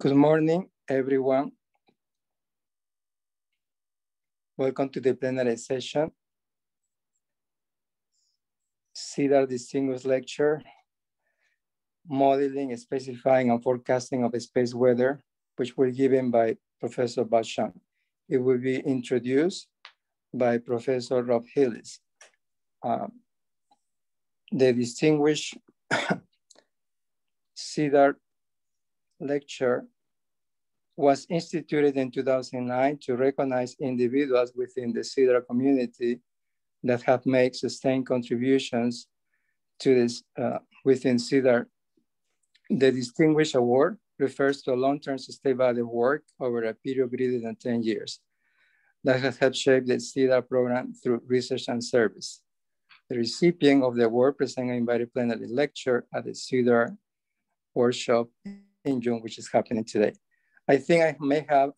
Good morning, everyone. Welcome to the plenary session, Cedar Distinguished Lecture, Modeling, Specifying, and Forecasting of Space Weather, which will be given by Professor Bob Schunk. It will be introduced by Professor Rob Hillis. The distinguished CEDAR lecture was instituted in 2009 to recognize individuals within the CEDAR community that have made sustained contributions to this within CEDAR. The Distinguished Award refers to a long-term sustainable work over a period greater than 10 years that has helped shape the CEDAR program through research and service. The recipient of the award presented an invited plenary lecture at the CEDAR workshop in June, which is happening today. I think I may have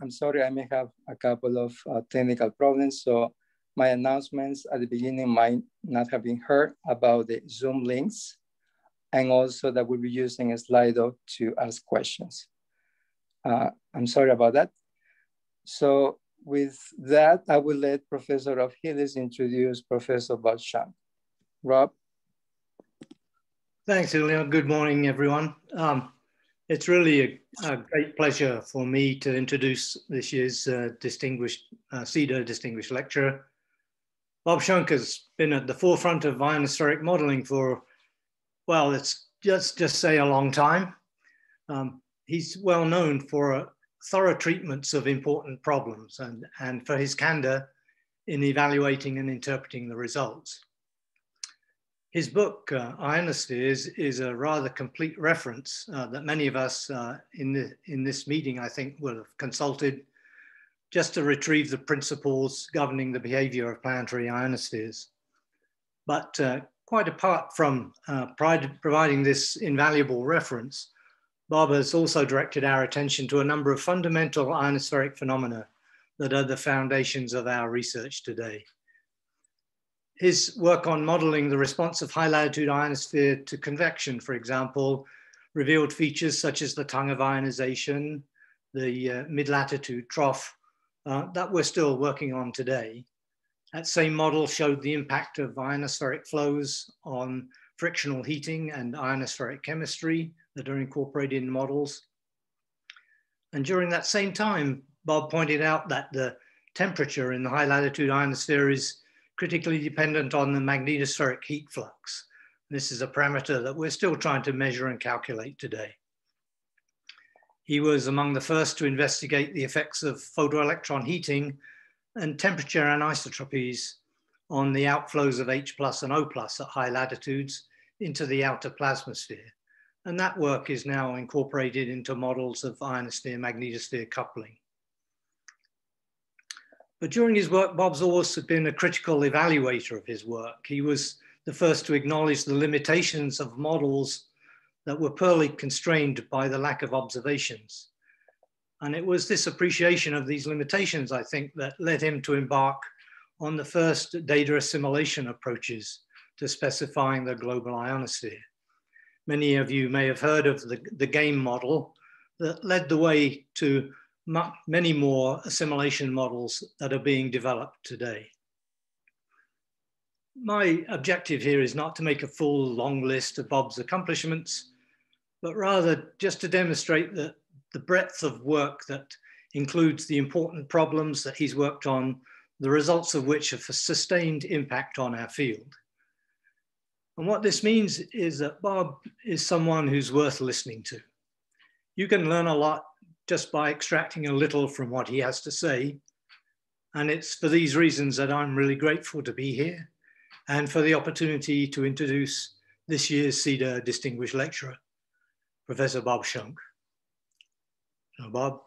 a couple of technical problems, so my announcements at the beginning might not have been heard about the Zoom links, and also that we'll be using a Slido to ask questions. I'm sorry about that. So with that, I will let Professor Rob Hillis introduce Professor Bob Schunk. Rob. Thanks, Julio. Good morning, everyone. It's really a great pleasure for me to introduce this year's CEDAR Distinguished Lecturer. Bob Schunk has been at the forefront of ionospheric modeling for, well, let's just say a long time. He's well known for thorough treatments of important problems and for his candor in evaluating and interpreting the results. His book, Ionosphere, is a rather complete reference that many of us in this meeting, I think, will have consulted just to retrieve the principles governing the behavior of planetary ionospheres. But quite apart from providing this invaluable reference, Bob has also directed our attention to a number of fundamental ionospheric phenomena that are the foundations of our research today. His work on modeling the response of high latitude ionosphere to convection, for example, revealed features such as the tongue of ionization, the mid-latitude trough that we're still working on today. That same model showed the impact of ionospheric flows on frictional heating and ionospheric chemistry that are incorporated in models. And during that same time, Bob pointed out that the temperature in the high latitude ionosphere is critically dependent on the magnetospheric heat flux. This is a parameter that we're still trying to measure and calculate today. He was among the first to investigate the effects of photoelectron heating and temperature anisotropies on the outflows of H plus and O plus at high latitudes into the outer plasmasphere. And that work is now incorporated into models of ionosphere-magnetosphere coupling. But during his work, Bob's also been a critical evaluator of his work. He was the first to acknowledge the limitations of models that were poorly constrained by the lack of observations. And it was this appreciation of these limitations, I think, that led him to embark on the first data assimilation approaches to specifying the global ionosphere. Many of you may have heard of the GAIM model that led the way to many more assimilation models that are being developed today. My objective here is not to make a full long list of Bob's accomplishments, but rather just to demonstrate that the breadth of work that includes the important problems that he's worked on, the results of which have a sustained impact on our field. And what this means is that Bob is someone who's worth listening to. You can learn a lot just by extracting a little from what he has to say. And it's for these reasons that I'm really grateful to be here and for the opportunity to introduce this year's CEDAR Distinguished Lecturer, Professor Bob Schunk. So Bob.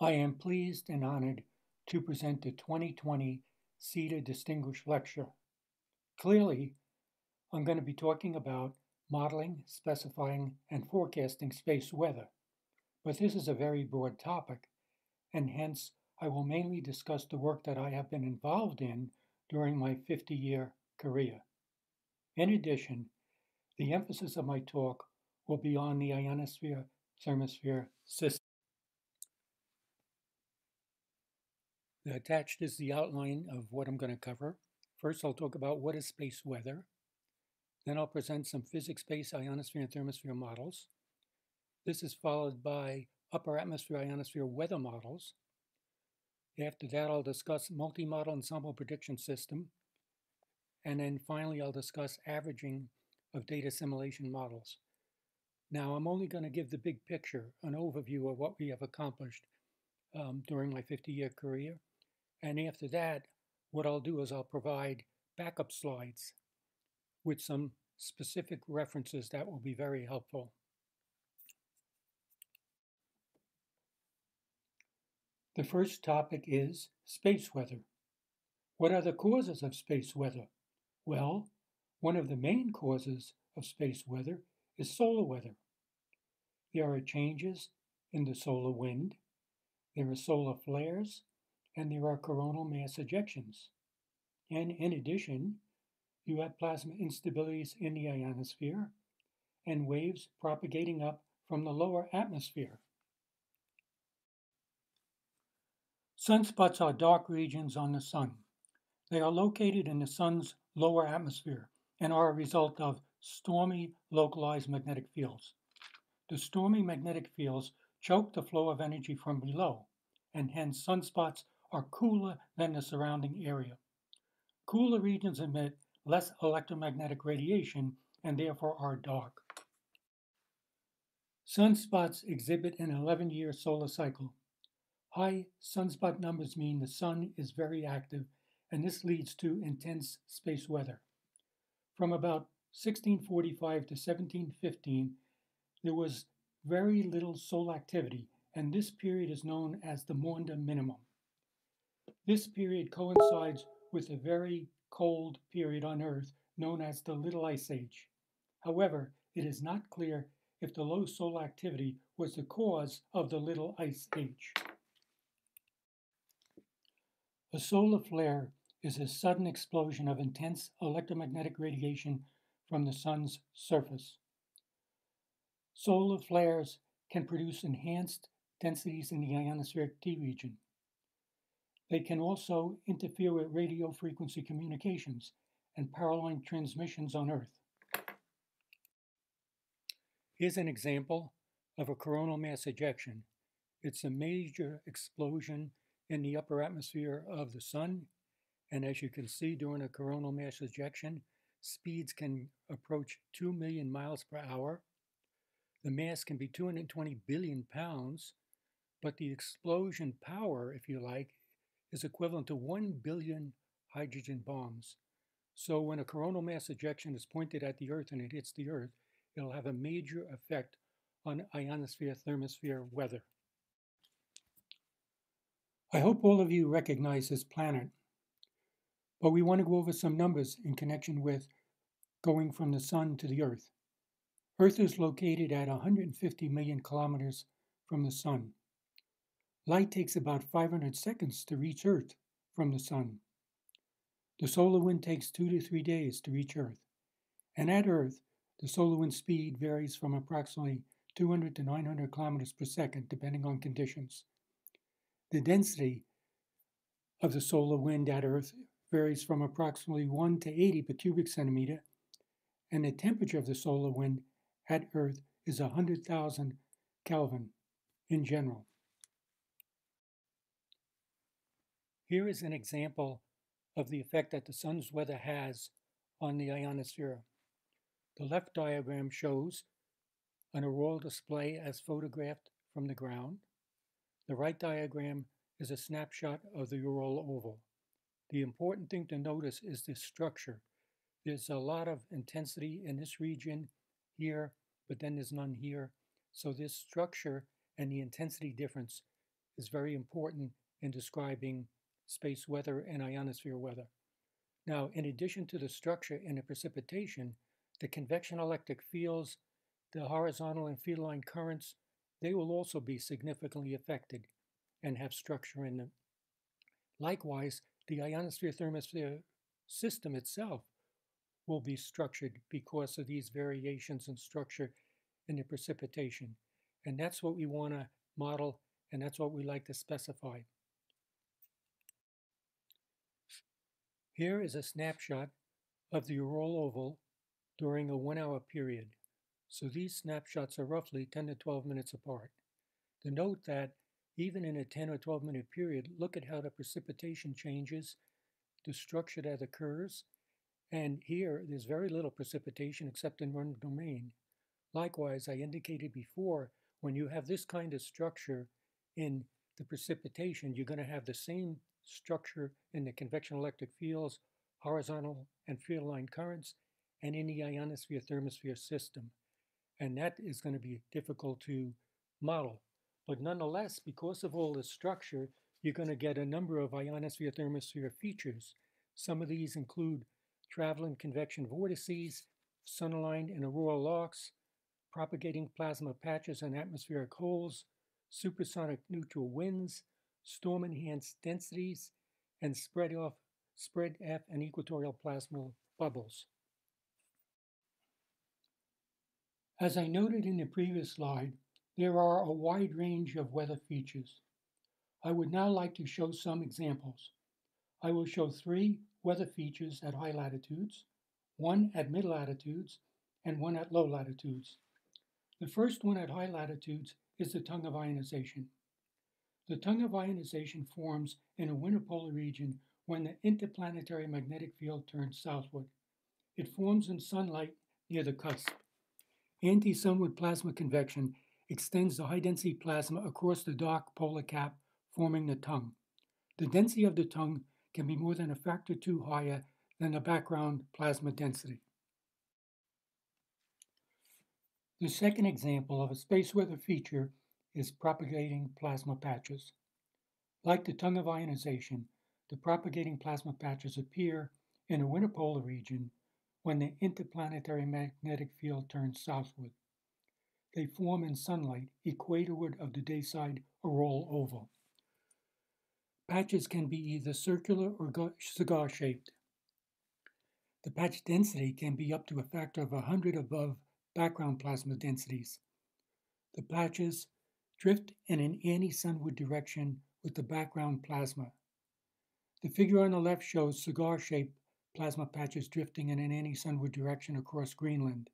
I am pleased and honored to present the 2020 CEDAR Distinguished Lecture. Clearly, I'm going to be talking about modeling, specifying, and forecasting space weather, but this is a very broad topic, and hence I will mainly discuss the work that I have been involved in during my 50-year Korea. In addition, the emphasis of my talk will be on the ionosphere thermosphere system. Attached is the outline of what I'm going to cover. First, I'll talk about what is space weather. Then I'll present some physics-based ionosphere and thermosphere models. This is followed by upper atmosphere ionosphere weather models. After that, I'll discuss multi-model ensemble prediction system. And then finally, I'll discuss averaging of data simulation models. Now, I'm only going to give the big picture, an overview of what we have accomplished during my 50-year career. And after that, what I'll do is I'll provide backup slides with some specific references that will be very helpful. The first topic is space weather. What are the causes of space weather? Well, one of the main causes of space weather is solar weather. There are changes in the solar wind, there are solar flares, and there are coronal mass ejections. And in addition, you have plasma instabilities in the ionosphere and waves propagating up from the lower atmosphere. Sunspots are dark regions on the sun. They are located in the sun's lower atmosphere and are a result of stormy localized magnetic fields. The stormy magnetic fields choke the flow of energy from below, and hence sunspots are cooler than the surrounding area. Cooler regions emit less electromagnetic radiation and therefore are dark. Sunspots exhibit an 11-year solar cycle. High sunspot numbers mean the sun is very active, and this leads to intense space weather. From about 1645 to 1715, there was very little solar activity, and this period is known as the Maunder minimum. This period coincides with a very cold period on Earth known as the Little Ice Age. However, it is not clear if the low solar activity was the cause of the Little Ice Age. A solar flare is a sudden explosion of intense electromagnetic radiation from the sun's surface. Solar flares can produce enhanced densities in the ionospheric T region. They can also interfere with radio frequency communications and power line transmissions on Earth. Here's an example of a coronal mass ejection. It's a major explosion in the upper atmosphere of the sun, and as you can see, during a coronal mass ejection, speeds can approach 2 million miles per hour. The mass can be 220 billion pounds, but the explosion power, if you like, is equivalent to 1 billion hydrogen bombs. So when a coronal mass ejection is pointed at the Earth and it hits the Earth, it'll have a major effect on ionosphere thermosphere weather. I hope all of you recognize this planet, but we want to go over some numbers in connection with going from the sun to the Earth. Earth is located at 150 million kilometers from the sun. Light takes about 500 seconds to reach Earth from the sun. The solar wind takes 2 to 3 days to reach Earth. And at Earth, the solar wind speed varies from approximately 200 to 900 kilometers per second, depending on conditions. The density of the solar wind at Earth varies from approximately 1 to 80 per cubic centimeter, and the temperature of the solar wind at Earth is 100,000 Kelvin in general. Here is an example of the effect that the sun's weather has on the ionosphere. The left diagram shows an auroral display as photographed from the ground. The right diagram is a snapshot of the auroral oval. The important thing to notice is this structure. There's a lot of intensity in this region here, but then there's none here. So this structure and the intensity difference is very important in describing space weather and ionosphere weather. Now, in addition to the structure and the precipitation, the convection electric fields, the horizontal and field line currents, they will also be significantly affected and have structure in them. Likewise, the ionosphere thermosphere system itself will be structured because of these variations in structure and the precipitation. And that's what we want to model, and that's what we like to specify. Here is a snapshot of the Ural Oval during a 1 hour period. So these snapshots are roughly 10 to 12 minutes apart. To note that even in a 10 or 12 minute period, look at how the precipitation changes, the structure that occurs, and here there's very little precipitation except in one domain. Likewise, I indicated before, when you have this kind of structure in the precipitation, you're going to have the same structure in the convection electric fields, horizontal and field line currents, and in the ionosphere thermosphere system. And that is going to be difficult to model. But nonetheless, because of all this structure, you're going to get a number of ionosphere thermosphere features. Some of these include traveling convection vortices, sun-aligned and auroral arcs, propagating plasma patches and atmospheric holes, supersonic neutral winds, storm-enhanced densities, and spread F and equatorial plasma bubbles. As I noted in the previous slide, there are a wide range of weather features. I would now like to show some examples. I will show three weather features at high latitudes, one at mid latitudes, and one at low latitudes. The first one at high latitudes is the tongue of ionization. The tongue of ionization forms in a winter polar region when the interplanetary magnetic field turns southward. It forms in sunlight near the cusp. Anti-sunward plasma convection extends the high-density plasma across the dark polar cap, forming the tongue. The density of the tongue can be more than a factor 2 higher than the background plasma density. The second example of a space weather feature is propagating plasma patches. Like the tongue of ionization, the propagating plasma patches appear in a winter polar region when the interplanetary magnetic field turns southward. They form in sunlight equatorward of the dayside auroral oval. Patches can be either circular or cigar-shaped. The patch density can be up to a factor of 100 above background plasma densities. The patches drift in an anti-sunward direction with the background plasma. The figure on the left shows cigar-shaped plasma patches drifting in an anti-sunward direction across Greenland.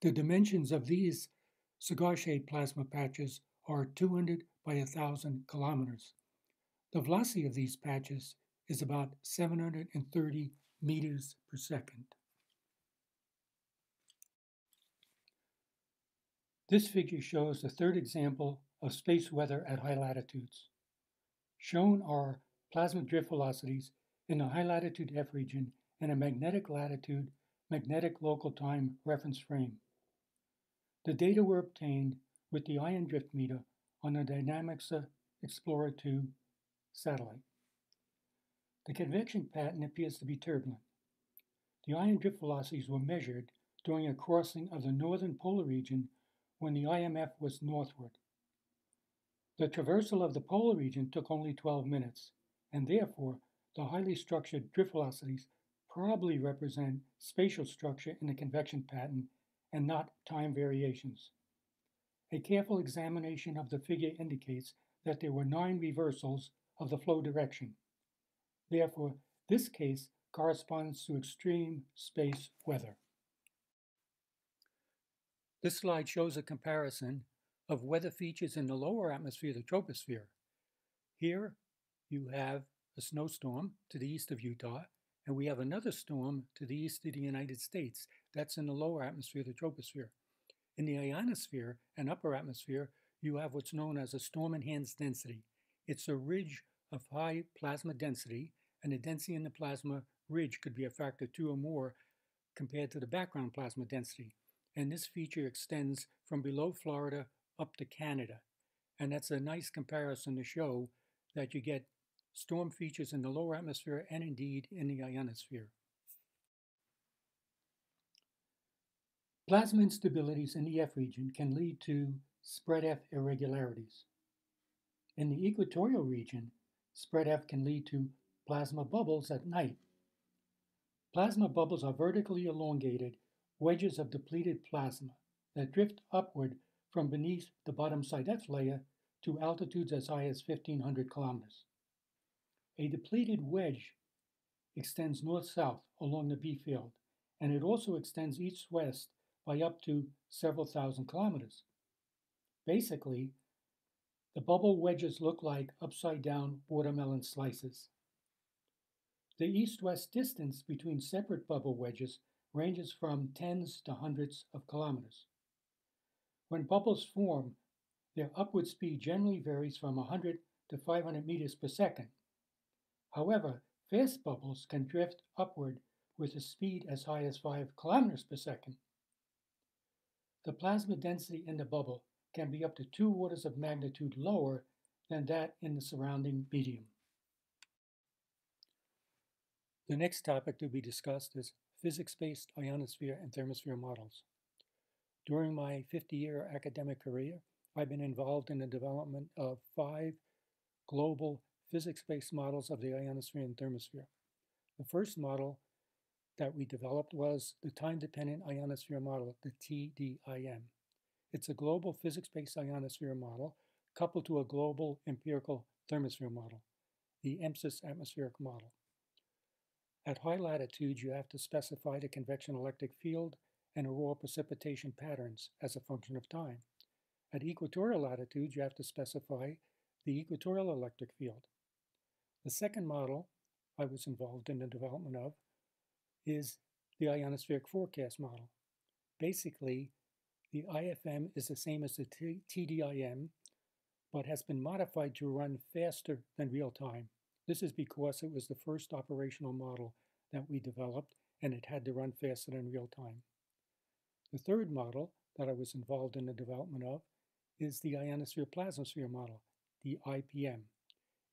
The dimensions of these cigar-shaped plasma patches are 200 by 1,000 kilometers. The velocity of these patches is about 730 meters per second. This figure shows the third example of space weather at high latitudes. Shown are plasma drift velocities in the high latitude F region and a magnetic latitude, magnetic local time reference frame. The data were obtained with the ion drift meter on the Dynamics Explorer II satellite. The convection pattern appears to be turbulent. The ion drift velocities were measured during a crossing of the northern polar region when the IMF was northward. The traversal of the polar region took only 12 minutes, and therefore the highly structured drift velocities probably represent spatial structure in the convection pattern and not time variations. A careful examination of the figure indicates that there were 9 reversals of the flow direction. Therefore, this case corresponds to extreme space weather. This slide shows a comparison of weather features in the lower atmosphere, the troposphere. Here you have a snowstorm to the east of Utah, and we have another storm to the east of the United States. That's in the lower atmosphere, the troposphere. In the ionosphere and upper atmosphere, you have what's known as a storm-enhanced density. It's a ridge of high plasma density, and the density in the plasma ridge could be a factor 2 or more compared to the background plasma density. And this feature extends from below Florida up to Canada. And that's a nice comparison to show that you get storm features in the lower atmosphere and indeed in the ionosphere. Plasma instabilities in the F region can lead to spread F irregularities. In the equatorial region, spread F can lead to plasma bubbles at night. Plasma bubbles are vertically elongated wedges of depleted plasma that drift upward from beneath the bottom SIDEF layer to altitudes as high as 1,500 kilometers. A depleted wedge extends north-south along the B field, and it also extends east-west by up to several thousand kilometers. Basically, the bubble wedges look like upside-down watermelon slices. The east-west distance between separate bubble wedges ranges from tens to hundreds of kilometers. When bubbles form, their upward speed generally varies from 100 to 500 meters per second. However, fast bubbles can drift upward with a speed as high as 5 kilometers per second. The plasma density in the bubble can be up to 2 orders of magnitude lower than that in the surrounding medium. The next topic to be discussed is physics-based ionosphere and thermosphere models. During my 50-year academic career, I've been involved in the development of 5 global physics-based models of the ionosphere and thermosphere. The first model that we developed was the time-dependent ionosphere model, the TDIM. It's a global physics-based ionosphere model coupled to a global empirical thermosphere model, the MEPS atmospheric model. At high latitudes, you have to specify the convection electric field and aurora precipitation patterns as a function of time. At equatorial latitudes, you have to specify the equatorial electric field. The second model I was involved in the development of is the ionospheric forecast model. Basically, the IFM is the same as the TDIM, but has been modified to run faster than real time. This is because it was the first operational model that we developed, and it had to run faster than real time. The third model that I was involved in the development of is the ionosphere plasmasphere model, the IPM.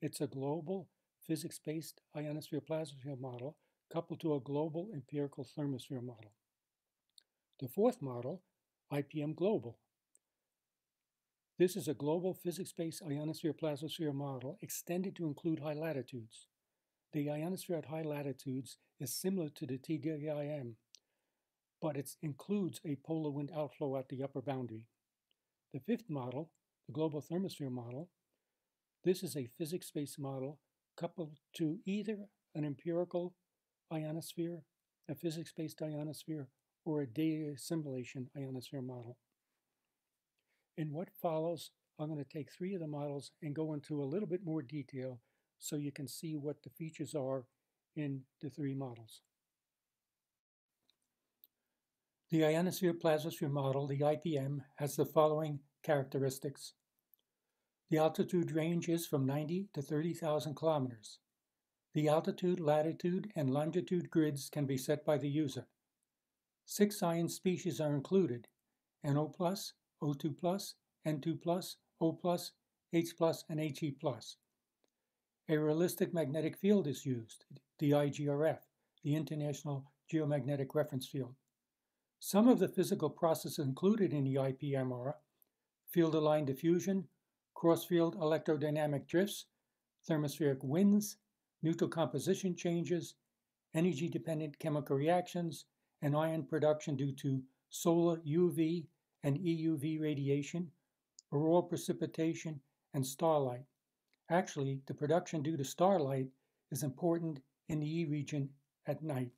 It's a global physics-based ionosphere plasmasphere model coupled to a global empirical thermosphere model. The fourth model, IPM Global. This is a global physics-based ionosphere plasmasphere model extended to include high latitudes. The ionosphere at high latitudes is similar to the TDIM, but it includes a polar wind outflow at the upper boundary. The fifth model, the global thermosphere model, this is a physics-based model coupled to either an empirical ionosphere, a physics-based ionosphere, or a data simulation ionosphere model. In what follows, I'm going to take 3 of the models and go into a little bit more detail so you can see what the features are in the 3 models. The ionosphere plasmasphere model, the IPM, has the following characteristics. The altitude range is from 90 to 30,000 kilometers. The altitude, latitude, and longitude grids can be set by the user. 6 ion species are included: NO+, O2+, N2+, O+, H+, and He+. A realistic magnetic field is used, the IGRF, the International Geomagnetic Reference Field. Some of the physical processes included in the IPM are field-aligned diffusion, cross-field electrodynamic drifts, thermospheric winds, neutral composition changes, energy-dependent chemical reactions, and ion production due to solar UV and EUV radiation, aurora precipitation, and starlight. Actually, the production due to starlight is important in the E region at night.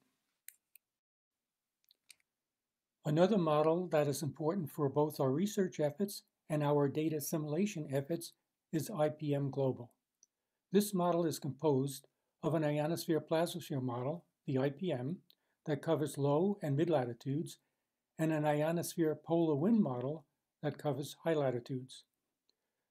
Another model that is important for both our research efforts and our data simulation efforts is IPM Global. This model is composed of an ionosphere plasmasphere model, the IPM, that covers low and mid latitudes, and an ionosphere polar wind model that covers high latitudes.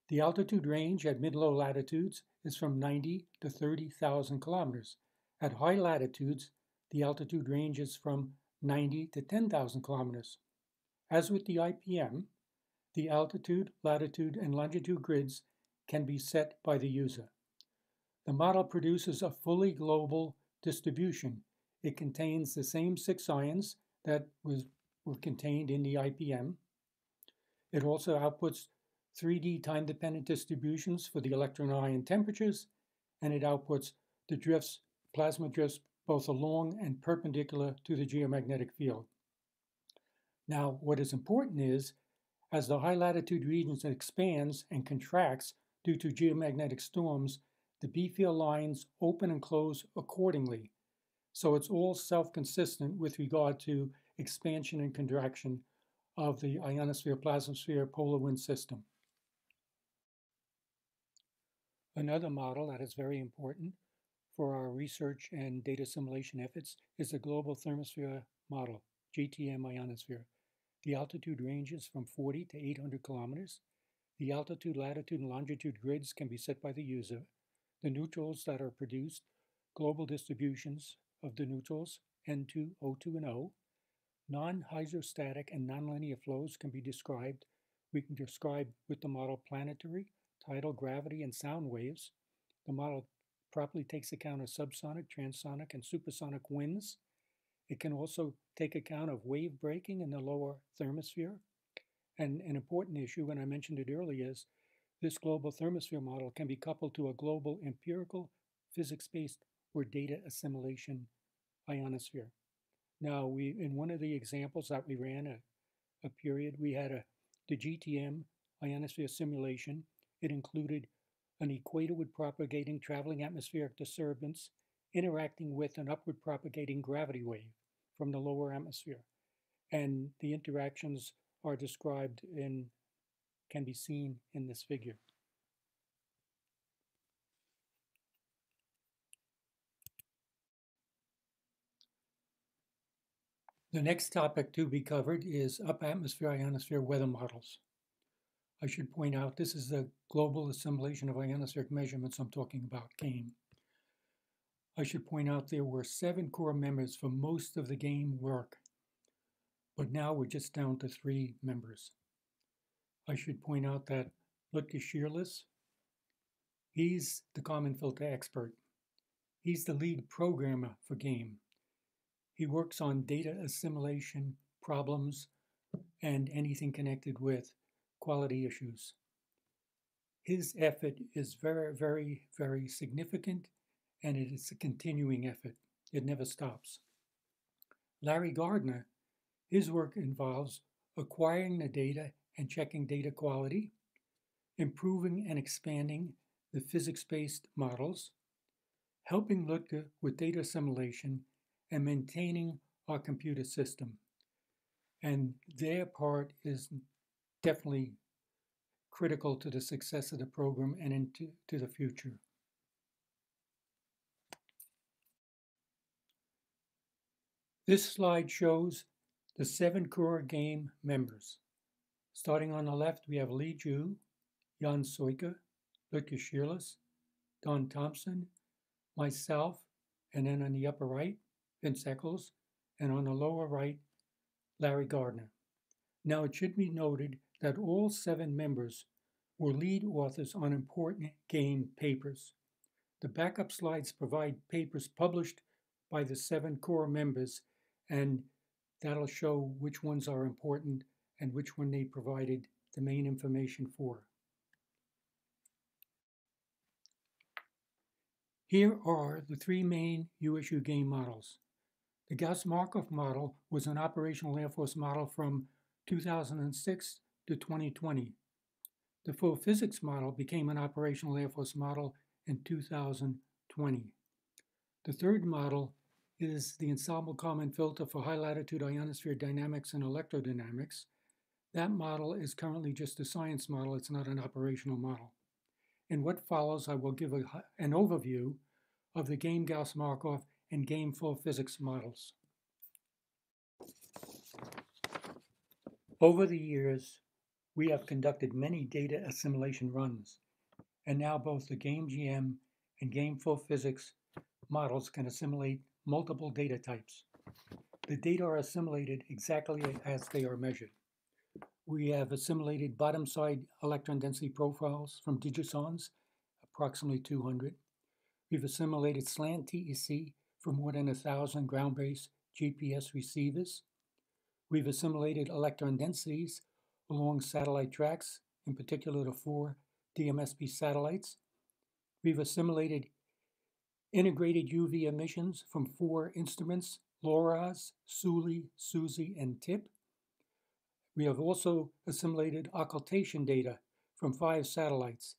The altitude range at mid-low latitudes is from 90 to 30,000 kilometers. At high latitudes, the altitude range is from 90 to 10,000 kilometers. As with the IPM, the altitude, latitude, and longitude grids can be set by the user. The model produces a fully global distribution. It contains the same 6 ions that were contained in the IPM. It also outputs 3D time-dependent distributions for the electron ion temperatures, and it outputs the drifts, plasma drifts both along and perpendicular to the geomagnetic field. Now, what is important is, as the high latitude regions expands and contracts due to geomagnetic storms, the B-field lines open and close accordingly, so it's all self-consistent with regard to expansion and contraction of the ionosphere, plasmosphere, polar wind system. Another model that is very important for our research and data simulation efforts is the Global Thermosphere Model, GTM Ionosphere. The altitude ranges from 40 to 800 kilometers. The altitude, latitude, and longitude grids can be set by the user. The neutrals that are produced, global distributions of the neutrals, N2, O2, and O. Non-hydrostatic and nonlinear flows can be described. We can describe with the model planetary, tidal, gravity, and sound waves. The model properly takes account of subsonic, transonic, and supersonic winds. It can also take account of wave breaking in the lower thermosphere. And an important issue, and I mentioned it earlier, is this global thermosphere model can be coupled to a global empirical, physics-based, or data assimilation ionosphere. Now, in one of the examples that we ran a period, we had the GTM ionosphere simulation. It included an equator with propagating traveling atmospheric disturbance interacting with an upward propagating gravity wave from the lower atmosphere. And the interactions are described in, can be seen in this figure. The next topic to be covered is upper atmosphere ionosphere weather models. I should point out this is the global assimilation of ionospheric measurements I'm talking about, GAIM. I should point out there were 7 core members for most of the GAIM work, but now we're just down to 3 members. I should point out that Lucas Scherliess, he's the common filter expert. He's the lead programmer for GAIM. He works on data assimilation problems and anything connected with quality issues. His effort is very, very, very significant, and it is a continuing effort. It never stops. Larry Gardner, his work involves acquiring the data and checking data quality, improving and expanding the physics-based models, helping Lutke with data assimilation, and maintaining our computer system. And their part is definitely critical to the success of the program and into the future. This slide shows the 7 core GAIM members. Starting on the left, we have Lee Ju, Jan Sojka, Lucas Scherliess, Don Thompson, myself, and then on the upper right, Vince Eccles, and on the lower right, Larry Gardner. Now it should be noted that all 7 members were lead authors on important GAIM papers. The backup slides provide papers published by the 7 core members, and that'll show which ones are important and which one they provided the main information for. Here are the 3 main USU GAIM models. The Gauss-Markov model was an operational Air Force model from 2006 to 2020. The full physics model became an operational Air Force model in 2020. The 3rd model is the Ensemble Common Filter for High Latitude Ionosphere Dynamics and Electrodynamics. That model is currently just a science model, it's not an operational model. In what follows, I will give an overview of the GAIM Gauss-Markov and GAIM full physics models. Over the years, we have conducted many data assimilation runs, and now both the GAIM GM and GAIM full physics models can assimilate multiple data types. The data are assimilated exactly as they are measured. We have assimilated bottom-side electron density profiles from digisons, approximately 200. We've assimilated slant TEC from more than 1,000 ground-based GPS receivers. We've assimilated electron densities along satellite tracks, in particular the 4 DMSP satellites. We've assimilated integrated UV emissions from 4 instruments, LORAS, SULI, SUSI, and TIP. We have also assimilated occultation data from 5 satellites,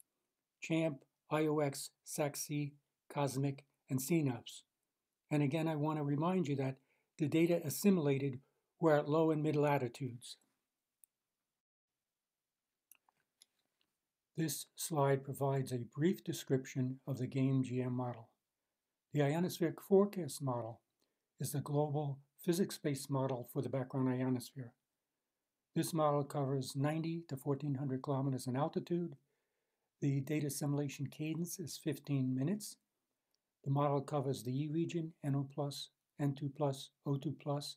CHAMP, IOX, SACSI, COSMIC, and CNOPS. And again, I want to remind you that the data assimilated were at low and mid latitudes. This slide provides a brief description of the GAIM GM model. The ionospheric forecast model is the global physics-based model for the background ionosphere. This model covers 90 to 1,400 kilometers in altitude. The data assimilation cadence is 15 minutes. The model covers the E region, NO+, N2+, O2+,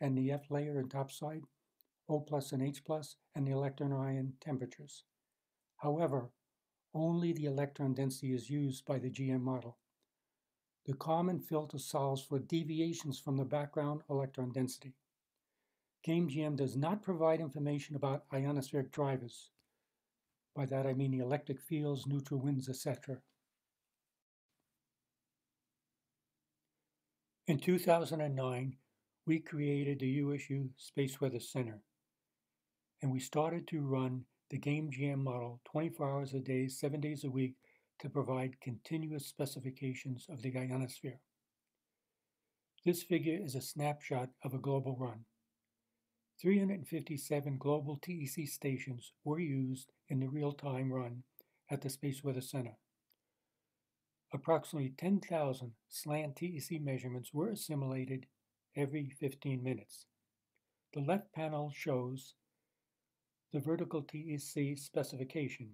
and the F layer and topside, O+, and H+, and the electron ion temperatures. However, only the electron density is used by the GM model. The common filter solves for deviations from the background electron density. GAIM-GM does not provide information about ionospheric drivers. By that I mean the electric fields, neutral winds, etc. In 2009, we created the USU Space Weather Center, and we started to run the GAIM-GM model 24 hours a day, 7 days a week, to provide continuous specifications of the ionosphere. This figure is a snapshot of a global run. 357 global TEC stations were used in the real-time run at the Space Weather Center. Approximately 10,000 slant TEC measurements were assimilated every 15 minutes. The left panel shows the vertical TEC specification,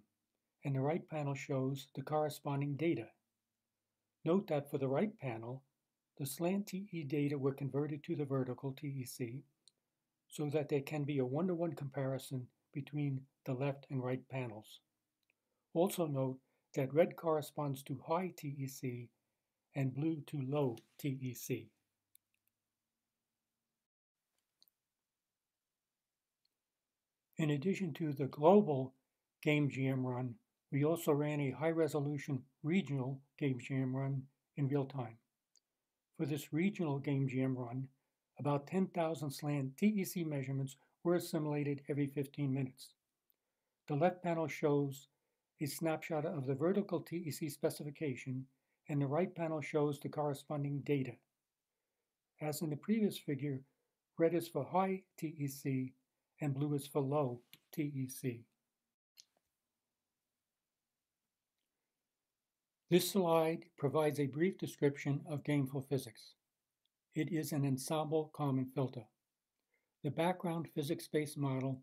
and the right panel shows the corresponding data. Note that for the right panel, the slant TE data were converted to the vertical TEC so that there can be a one-to-one comparison between the left and right panels. Also note that red corresponds to high TEC and blue to low TEC. In addition to the global GAIM-GM run, we also ran a high-resolution regional GAIM-GM run in real time. For this regional GAIM-GM run, about 10,000 slant TEC measurements were assimilated every 15 minutes. The left panel shows a snapshot of the vertical TEC specification, and the right panel shows the corresponding data. As in the previous figure, red is for high TEC and blue is for low TEC. This slide provides a brief description of GAIM for physics. It is an ensemble common filter. The background physics-based model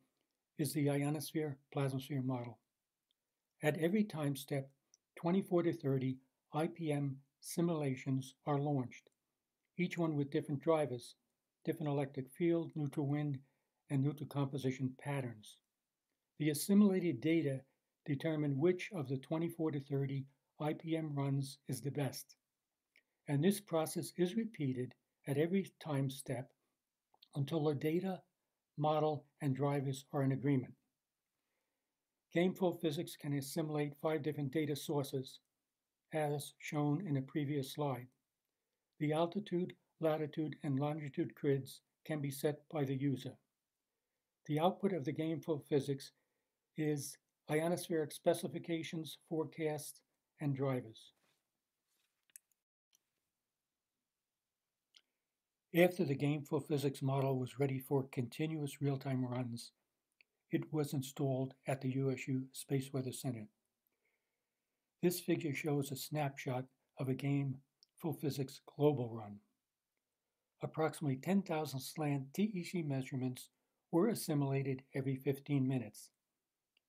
is the ionosphere-plasmosphere model. At every time step, 24 to 30 IPM simulations are launched, each one with different drivers, different electric field, neutral wind, and neutral composition patterns. The assimilated data determine which of the 24 to 30 IPM runs is the best, and this process is repeated at every time step until the data, model, and drivers are in agreement. GAIM-4 physics can assimilate 5 different data sources, as shown in a previous slide. The altitude, latitude, and longitude grids can be set by the user. The output of the GAIM-4 physics is ionospheric specifications, forecasts, and drivers. After the GAIM-4 physics model was ready for continuous real-time runs, it was installed at the USU Space Weather Center. This figure shows a snapshot of a GAIM-4 physics global run. Approximately 10,000 slant TEC measurements were assimilated every 15 minutes.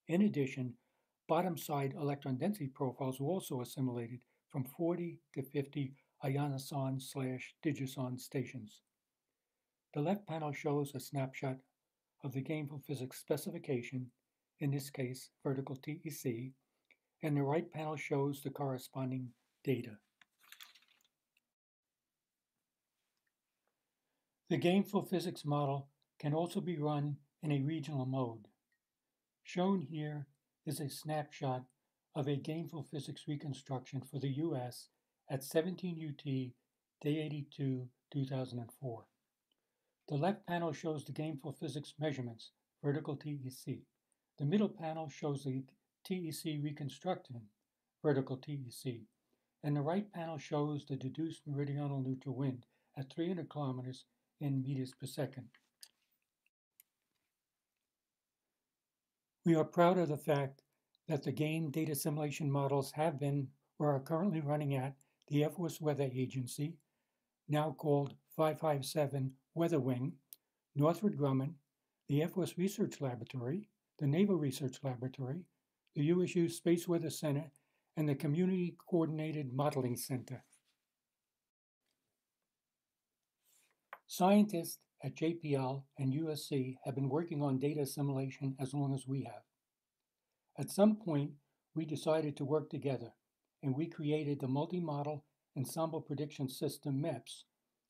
In addition, bottom-side electron density profiles were also assimilated from 40 to 50 ionoson/digison stations. The left panel shows a snapshot of the GAIM-4 physics specification, in this case vertical TEC, and the right panel shows the corresponding data. The GAIM-4 physics model can also be run in a regional mode. Shown here is a snapshot of a GAIM-4 physics reconstruction for the U.S. at 17 UT, day 82, 2004. The left panel shows the gainful physics measurements, vertical TEC. The middle panel shows the TEC reconstruction, vertical TEC. And the right panel shows the deduced meridional neutral wind at 300 kilometers in meters per second. We are proud of the fact that the GAIM data simulation models have been or are currently running at the Air Force Weather Agency, now called 557 Weather Wing, Northrop Grumman, the Air Force Research Laboratory, the Naval Research Laboratory, the USU Space Weather Center, and the Community Coordinated Modeling Center. Scientists at JPL and USC have been working on data assimilation as long as we have. At some point, we decided to work together, and we created the Multi-Model Ensemble Prediction System, MEPS,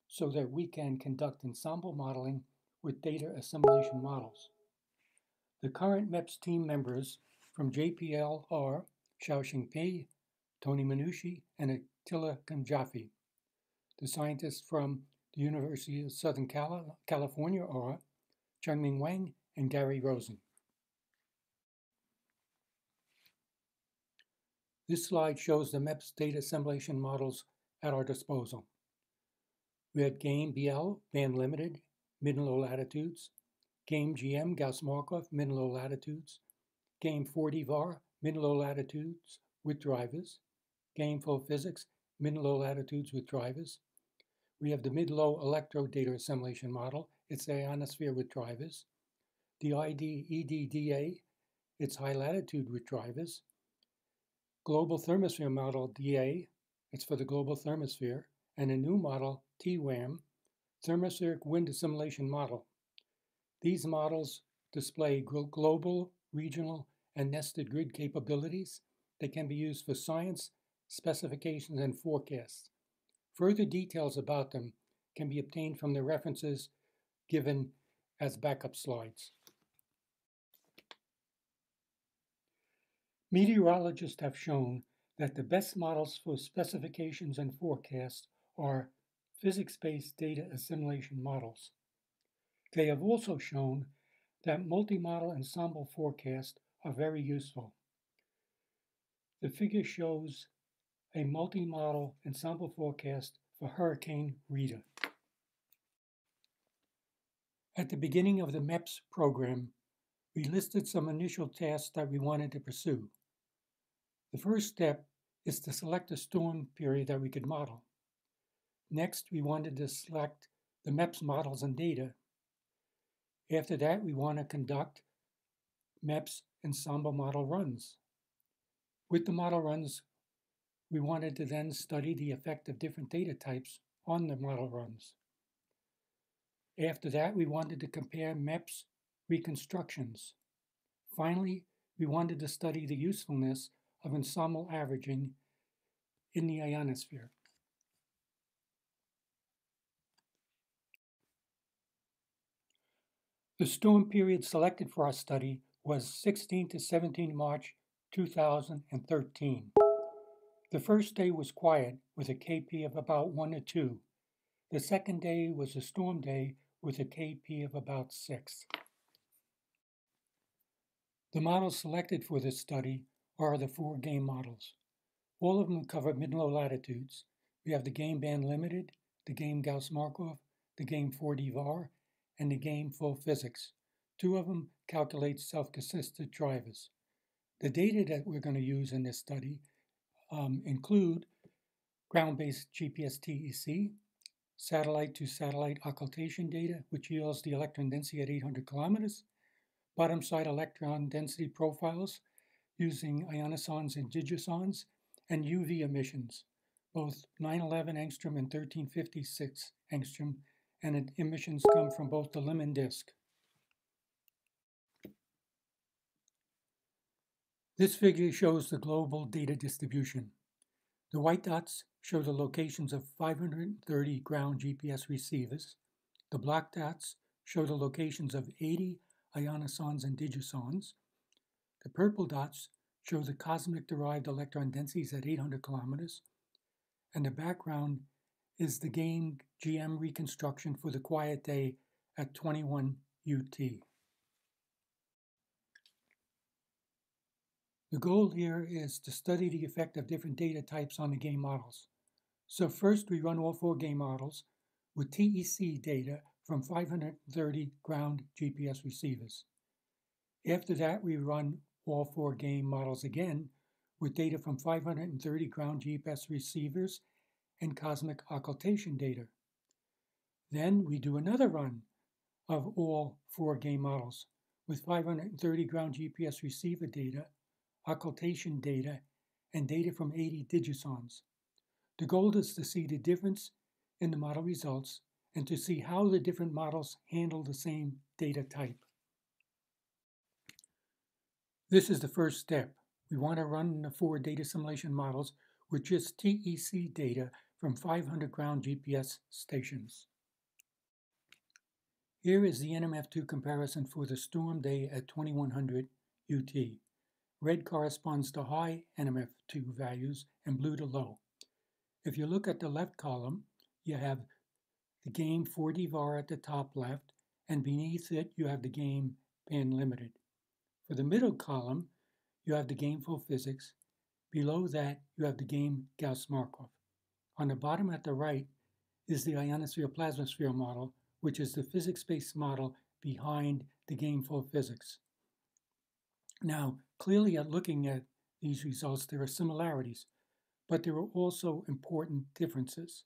so that we can conduct ensemble modeling with data assimilation models. The current MEPS team members from JPL are Xiaoxing Pei, Tony Minucci, and Attila Kamjafi. The scientists from the University of Southern California are Chengming Wang and Gary Rosen. This slide shows the MEPS data assimilation models at our disposal. We had GAIM BL, band limited, mid and low latitudes, GAIM GM, Gauss-Markov, mid and low latitudes, GAIM 4D VAR, mid and low latitudes with drivers, GAIM full physics, mid and low latitudes with drivers. We have the mid-low electro data assimilation model, it's ionosphere with drivers, the ID-EDDA, it's high latitude with drivers, global thermosphere model DA, it's for the global thermosphere, and a new model, TWAM, thermospheric wind assimilation model. These models display global, regional, and nested grid capabilities that can be used for science, specifications, and forecasts. Further details about them can be obtained from the references given as backup slides. Meteorologists have shown that the best models for specifications and forecasts are physics-based data assimilation models. They have also shown that multi-model ensemble forecasts are very useful. The figure shows a multi-model ensemble forecast for Hurricane Rita. At the beginning of the MEPS program, we listed some initial tasks that we wanted to pursue. The first step is to select a storm period that we could model. Next, we wanted to select the MEPS models and data. After that, we want to conduct MEPS ensemble model runs. With the model runs, we wanted to then study the effect of different data types on the model runs. After that, we wanted to compare MEPS reconstructions. Finally, we wanted to study the usefulness of ensemble averaging in the ionosphere. The storm period selected for our study was 16 to 17 March 2013. The first day was quiet with a KP of about 1 or 2. The second day was a storm day with a KP of about 6. The models selected for this study are the four GAIM models. All of them cover mid and low latitudes. We have the GAIM band limited, the GAIM Gauss-Markov, the GAIM 4D VAR, and the GAIM full physics. Two of them calculate self-consistent drivers. The data that we're going to use in this study include ground-based GPS TEC, satellite-to-satellite occultation data, which yields the electron density at 800 kilometers, bottom-side electron density profiles using ionosons and digisons, and UV emissions, both 911 angstrom and 1356 angstrom, and emissions come from both the limb and disk. This figure shows the global data distribution. The white dots show the locations of 530 ground GPS receivers. The black dots show the locations of 80 ionosons and digisons. The purple dots show the COSMIC-derived electron densities at 800 kilometers, and the background is the GAIM GM reconstruction for the quiet day at 21 UT. The goal here is to study the effect of different data types on the GAIM models. So first we run all four GAIM models with TEC data from 530 ground GPS receivers. After that, we run all four GAIM models again with data from 530 ground GPS receivers and COSMIC occultation data. Then we do another run of all four GAIM models with 530 ground GPS receiver data, occultation data, and data from 80 digisons. The goal is to see the difference in the model results and to see how the different models handle the same data type. This is the first step. We want to run the four data simulation models with just TEC data from 500 ground GPS stations. Here is the NMF2 comparison for the storm day at 2100 UT. Red corresponds to high NMF2 values and blue to low. If you look at the left column, you have the GAIM 4D VAR at the top left, and beneath it you have the GAIM band limited. For the middle column, you have the GAIM full physics. Below that, you have the GAIM Gauss-Markov. On the bottom at the right is the ionosphere plasmasphere model, which is the physics-based model behind the GAIM full physics. Now, clearly at looking at these results, there are similarities, but there are also important differences.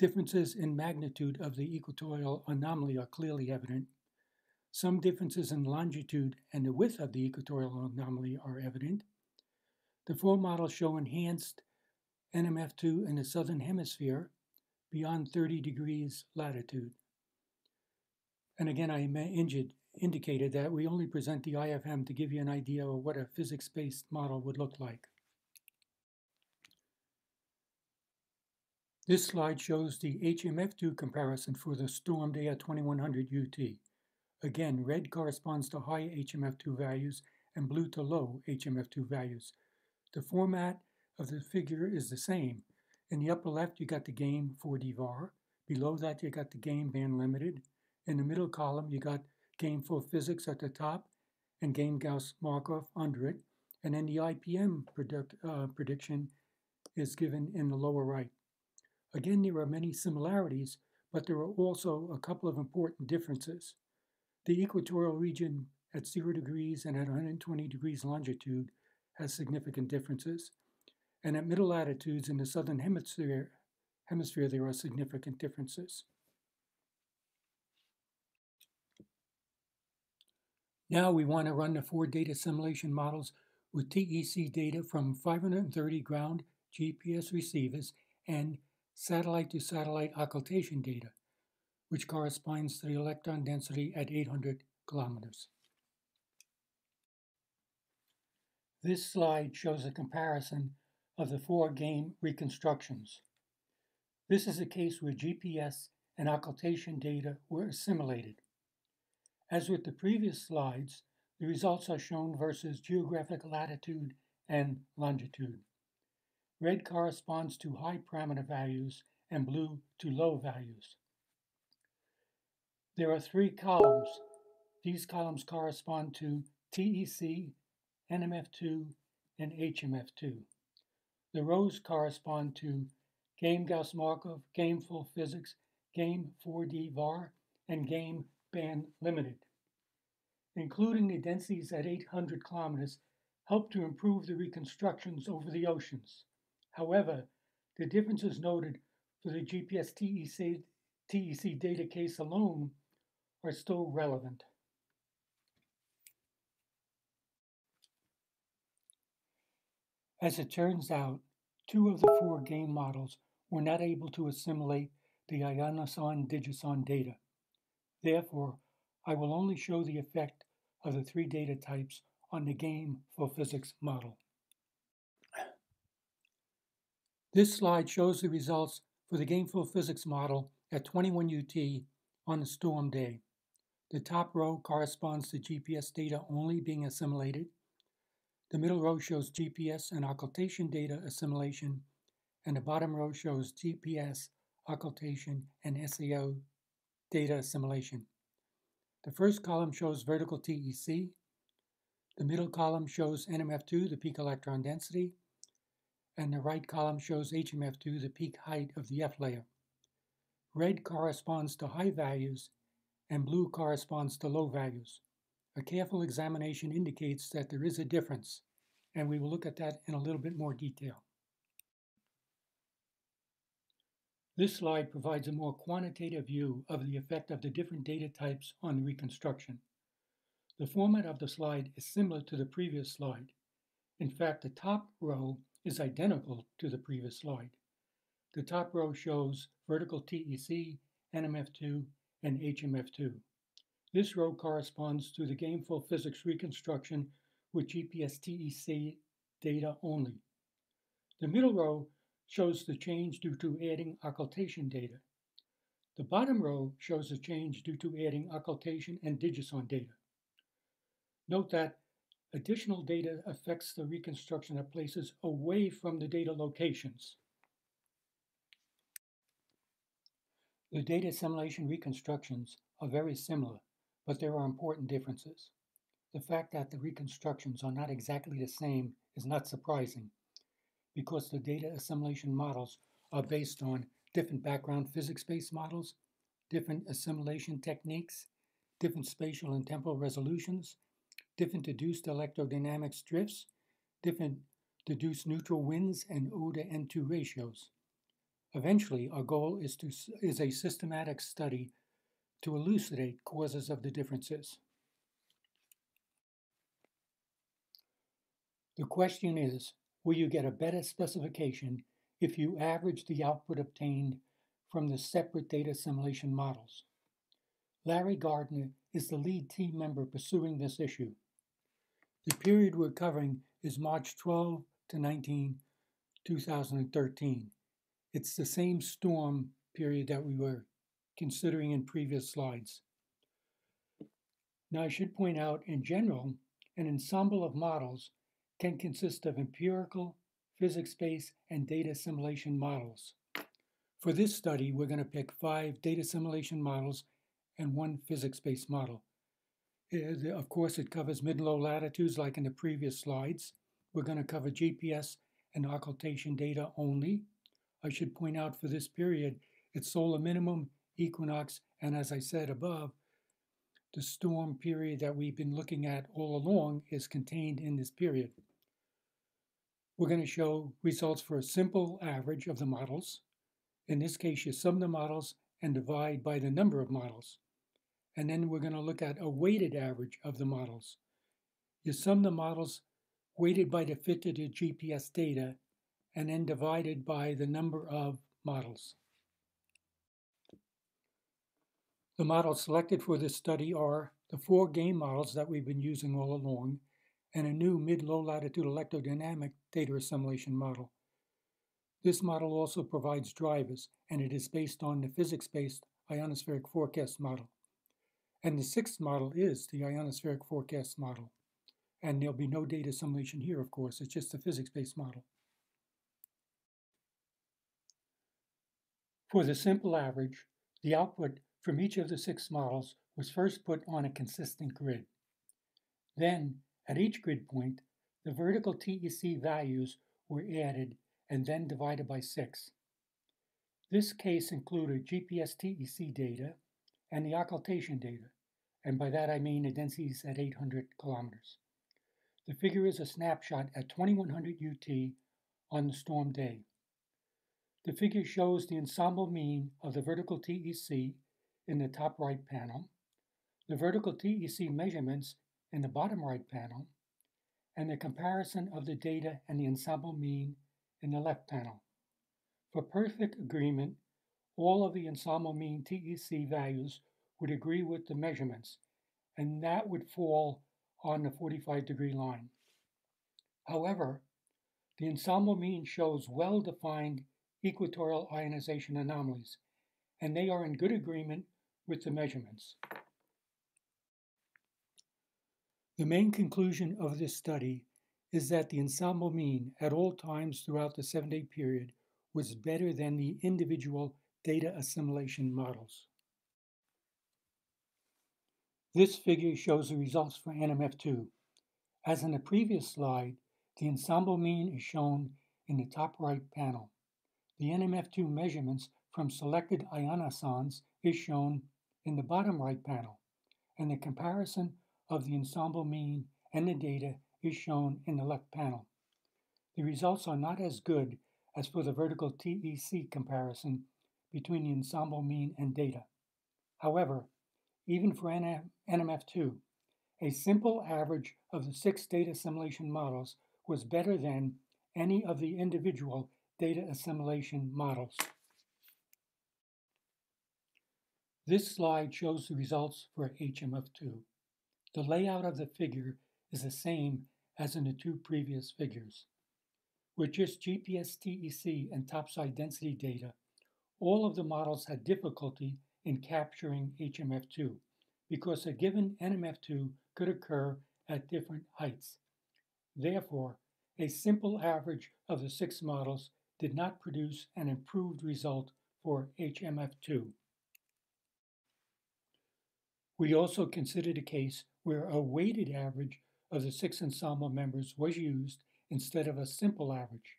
Differences in magnitude of the equatorial anomaly are clearly evident. Some differences in longitude and the width of the equatorial anomaly are evident. The four models show enhanced NMF2 in the southern hemisphere beyond 30 degrees latitude. And again, I indicated that we only present the IFM to give you an idea of what a physics-based model would look like. This slide shows the HMF2 comparison for the storm day at 2100 UT. Again, red corresponds to high HMF2 values and blue to low HMF2 values. The format of the figure is the same. In the upper left, you got the GAIM 4D VAR. Below that, you got the GAIM band limited. In the middle column, you got GAIM full physics at the top and GAIM Gauss-Markov under it. And then the IPM prediction is given in the lower right. Again, there are many similarities, but there are also a couple of important differences. The equatorial region at 0 degrees and at 120 degrees longitude has significant differences. And at middle latitudes in the southern hemisphere, there are significant differences. Now we want to run the four data simulation models with TEC data from 530 ground GPS receivers and satellite-to-satellite occultation data, which corresponds to the electron density at 800 kilometers. This slide shows a comparison of the four GAIM reconstructions. This is a case where GPS and occultation data were assimilated. As with the previous slides, the results are shown versus geographic latitude and longitude. Red corresponds to high parameter values and blue to low values. There are three columns. These columns correspond to TEC, NMF2, and HMF2. The rows correspond to GAIM Gauss-Markov, GAIM full physics, GAIM 4D VAR, and GAIM band limited. Including the densities at 800 kilometers helped to improve the reconstructions over the oceans. However, the differences noted for the GPS TEC data case alone are still relevant. As it turns out, two of the four GAIM models were not able to assimilate the ionosphere-digison data. Therefore, I will only show the effect of the three data types on the GAIM for physics model. This slide shows the results for the GAIM full physics model at 21 UT on a storm day. The top row corresponds to GPS data only being assimilated. The middle row shows GPS and occultation data assimilation, and the bottom row shows GPS occultation and SAO data assimilation. The first column shows vertical TEC. The middle column shows NMF2, the peak electron density, and the right column shows HMF2, the peak height of the F layer. Red corresponds to high values, and blue corresponds to low values. A careful examination indicates that there is a difference, and we will look at that in a little bit more detail. This slide provides a more quantitative view of the effect of the different data types on the reconstruction. The format of the slide is similar to the previous slide. In fact, the top row is identical to the previous slide. The top row shows vertical TEC, NMF2, and HMF2. This row corresponds to the GAIM full physics reconstruction with GPS TEC data only. The middle row shows the change due to adding occultation data. The bottom row shows the change due to adding occultation and digison data. Note that additional data affects the reconstruction at places away from the data locations. The data assimilation reconstructions are very similar, but there are important differences. The fact that the reconstructions are not exactly the same is not surprising, because the data assimilation models are based on different background physics-based models, different assimilation techniques, different spatial and temporal resolutions, different deduced electrodynamics drifts, different deduced neutral winds, and O to N2 ratios. Eventually, our goal is a systematic study to elucidate causes of the differences. The question is, will you get a better specification if you average the output obtained from the separate data assimilation models? Larry Gardner is the lead team member pursuing this issue. The period we're covering is March 12 to 19, 2013. It's the same storm period that we were considering in previous slides. Now, I should point out, in general, an ensemble of models can consist of empirical, physics-based, and data assimilation models. For this study, we're going to pick 5 data assimilation models and 1 physics-based model. Of course, it covers mid and low latitudes like in the previous slides. We're going to cover GPS and occultation data only. I should point out for this period, it's solar minimum, equinox, and as I said above, the storm period that we've been looking at all along is contained in this period. We're going to show results for a simple average of the models. In this case, you sum the models and divide by the number of models. And then we're going to look at a weighted average of the models. You sum the models weighted by the fit to the GPS data and then divided by the number of models. The models selected for this study are the 4 GAIM models that we've been using all along and a new mid-low latitude electrodynamic data assimilation model. This model also provides drivers, and it is based on the physics-based ionospheric forecast model. And the 6th model is the ionospheric forecast model. And there'll be no data assimilation here, of course. It's just a physics-based model. For the simple average, the output from each of the 6 models was first put on a consistent grid. Then, at each grid point, the vertical TEC values were added and then divided by 6. This case included GPS TEC data and the occultation data, and by that I mean the densities at 800 kilometers. The figure is a snapshot at 2100 UT on the storm day. The figure shows the ensemble mean of the vertical TEC in the top right panel, the vertical TEC measurements in the bottom right panel, and the comparison of the data and the ensemble mean in the left panel. For perfect agreement, all of the ensemble mean TEC values would agree with the measurements, and that would fall on the 45-degree line. However, the ensemble mean shows well-defined equatorial ionization anomalies, and they are in good agreement with the measurements. The main conclusion of this study is that the ensemble mean at all times throughout the 7-day period was better than the individual data assimilation models. This figure shows the results for NMF2. As in the previous slide, the ensemble mean is shown in the top right panel. The NMF2 measurements from selected ionosons is shown in the bottom right panel, and the comparison of the ensemble mean and the data is shown in the left panel. The results are not as good as for the vertical TEC comparison between the ensemble mean and data. However, even for NMF2, a simple average of the 6 data assimilation models was better than any of the individual data assimilation models. This slide shows the results for HMF2. The layout of the figure is the same as in the 2 previous figures. With just GPS TEC and topside density data, all of the models had difficulty in capturing HMF2 because a given NMF2 could occur at different heights. Therefore, a simple average of the 6 models did not produce an improved result for HMF2. We also considered a case where a weighted average of the 6 ensemble members was used instead of a simple average.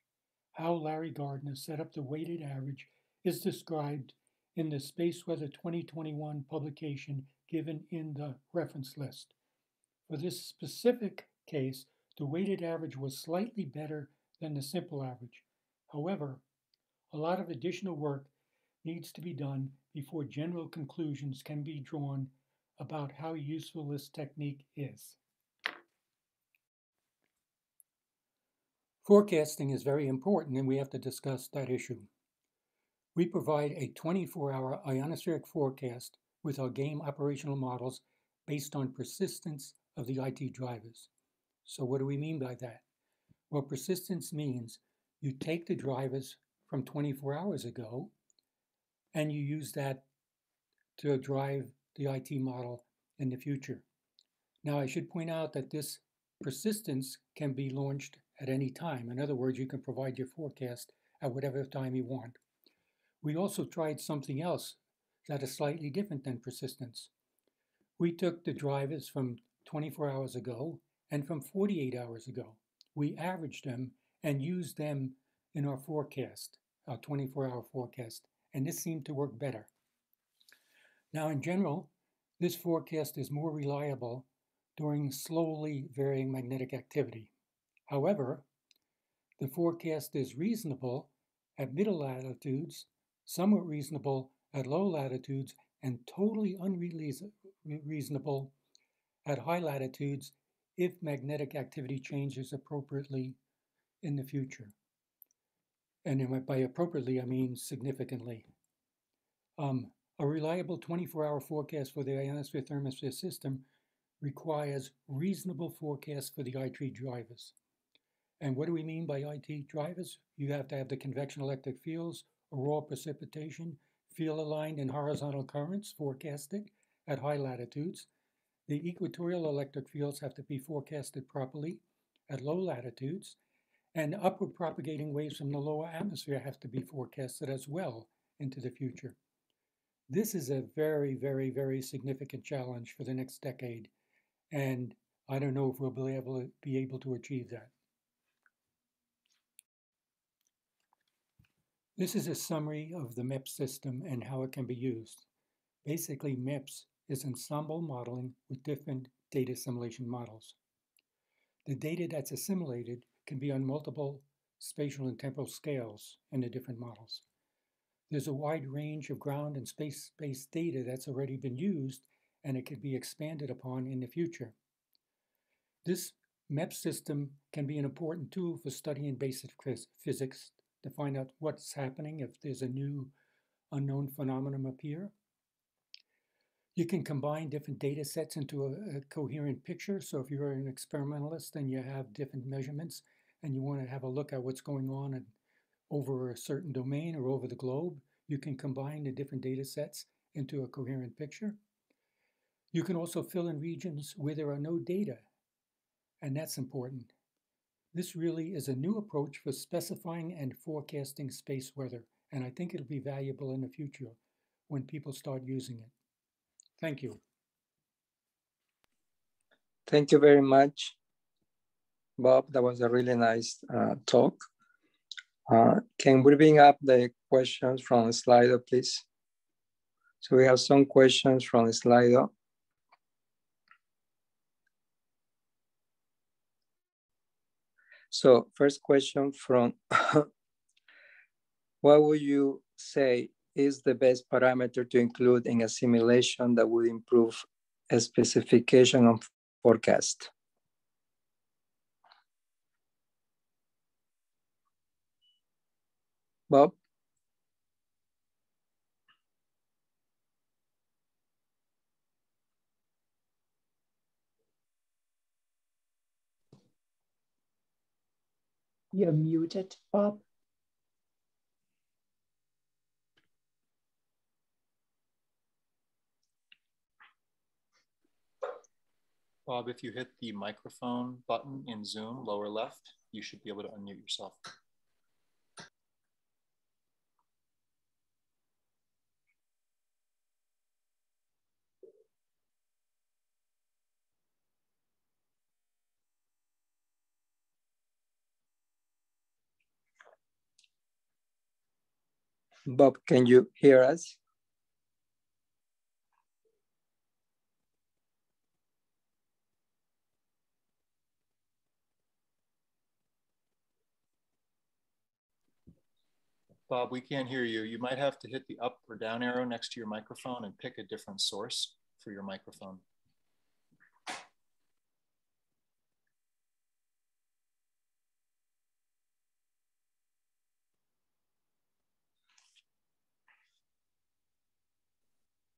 How Larry Gardner set up the weighted average is described in the Space Weather 2021 publication given in the reference list. For this specific case, the weighted average was slightly better than the simple average. However, a lot of additional work needs to be done before general conclusions can be drawn about how useful this technique is. Forecasting is very important, and we have to discuss that issue. We provide a 24-hour ionospheric forecast with our GAIM operational models based on persistence of the IT drivers. So what do we mean by that? Well, persistence means you take the drivers from 24 hours ago and you use that to drive the IT model in the future. Now, I should point out that this persistence can be launched at any time. In other words, you can provide your forecast at whatever time you want. We also tried something else that is slightly different than persistence. We took the drivers from 24 hours ago and from 48 hours ago. We averaged them and used them in our forecast, our 24-hour forecast, and this seemed to work better. Now, in general, this forecast is more reliable during slowly varying magnetic activity. However, the forecast is reasonable at middle latitudes, somewhat reasonable at low latitudes, and totally unreasonable at high latitudes if magnetic activity changes appropriately in the future. And by appropriately, I mean significantly. A reliable 24-hour forecast for the ionosphere thermosphere system requires reasonable forecasts for the IT drivers. And what do we mean by IT drivers? You have to have the convection electric fields, auroral precipitation, field-aligned and horizontal currents forecasted at high latitudes. The equatorial electric fields have to be forecasted properly at low latitudes, and upward propagating waves from the lower atmosphere have to be forecasted as well into the future. This is a very, very, very significant challenge for the next decade, and I don't know if we'll be able to achieve that. This is a summary of the MEPS system and how it can be used. Basically, MEPS is ensemble modeling with different data assimilation models. The data that's assimilated can be on multiple spatial and temporal scales in the different models. There's a wide range of ground and space-based data that's already been used, and it could be expanded upon in the future. This MEPS system can be an important tool for studying basic physics, to find out what's happening if there's a new unknown phenomenon appear. You can combine different data sets into a coherent picture. So if you're an experimentalist and you have different measurements and you want to have a look at what's going on over a certain domain or over the globe, you can combine the different data sets into a coherent picture. You can also fill in regions where there are no data, and that's important. This really is a new approach for specifying and forecasting space weather, and I think it'll be valuable in the future when people start using it. Thank you. Thank you very much, Bob. That was a really nice talk. Can we bring up the questions from Slido, please? So we have some questions from Slido. So first question from, what would you say is the best parameter to include in a simulation that would improve a specification of forecast? Bob? You're muted, Bob. Bob, if you hit the microphone button in Zoom, lower left, you should be able to unmute yourself. Bob, can you hear us? Bob, we can't hear you. You might have to hit the up or down arrow next to your microphone and pick a different source for your microphone.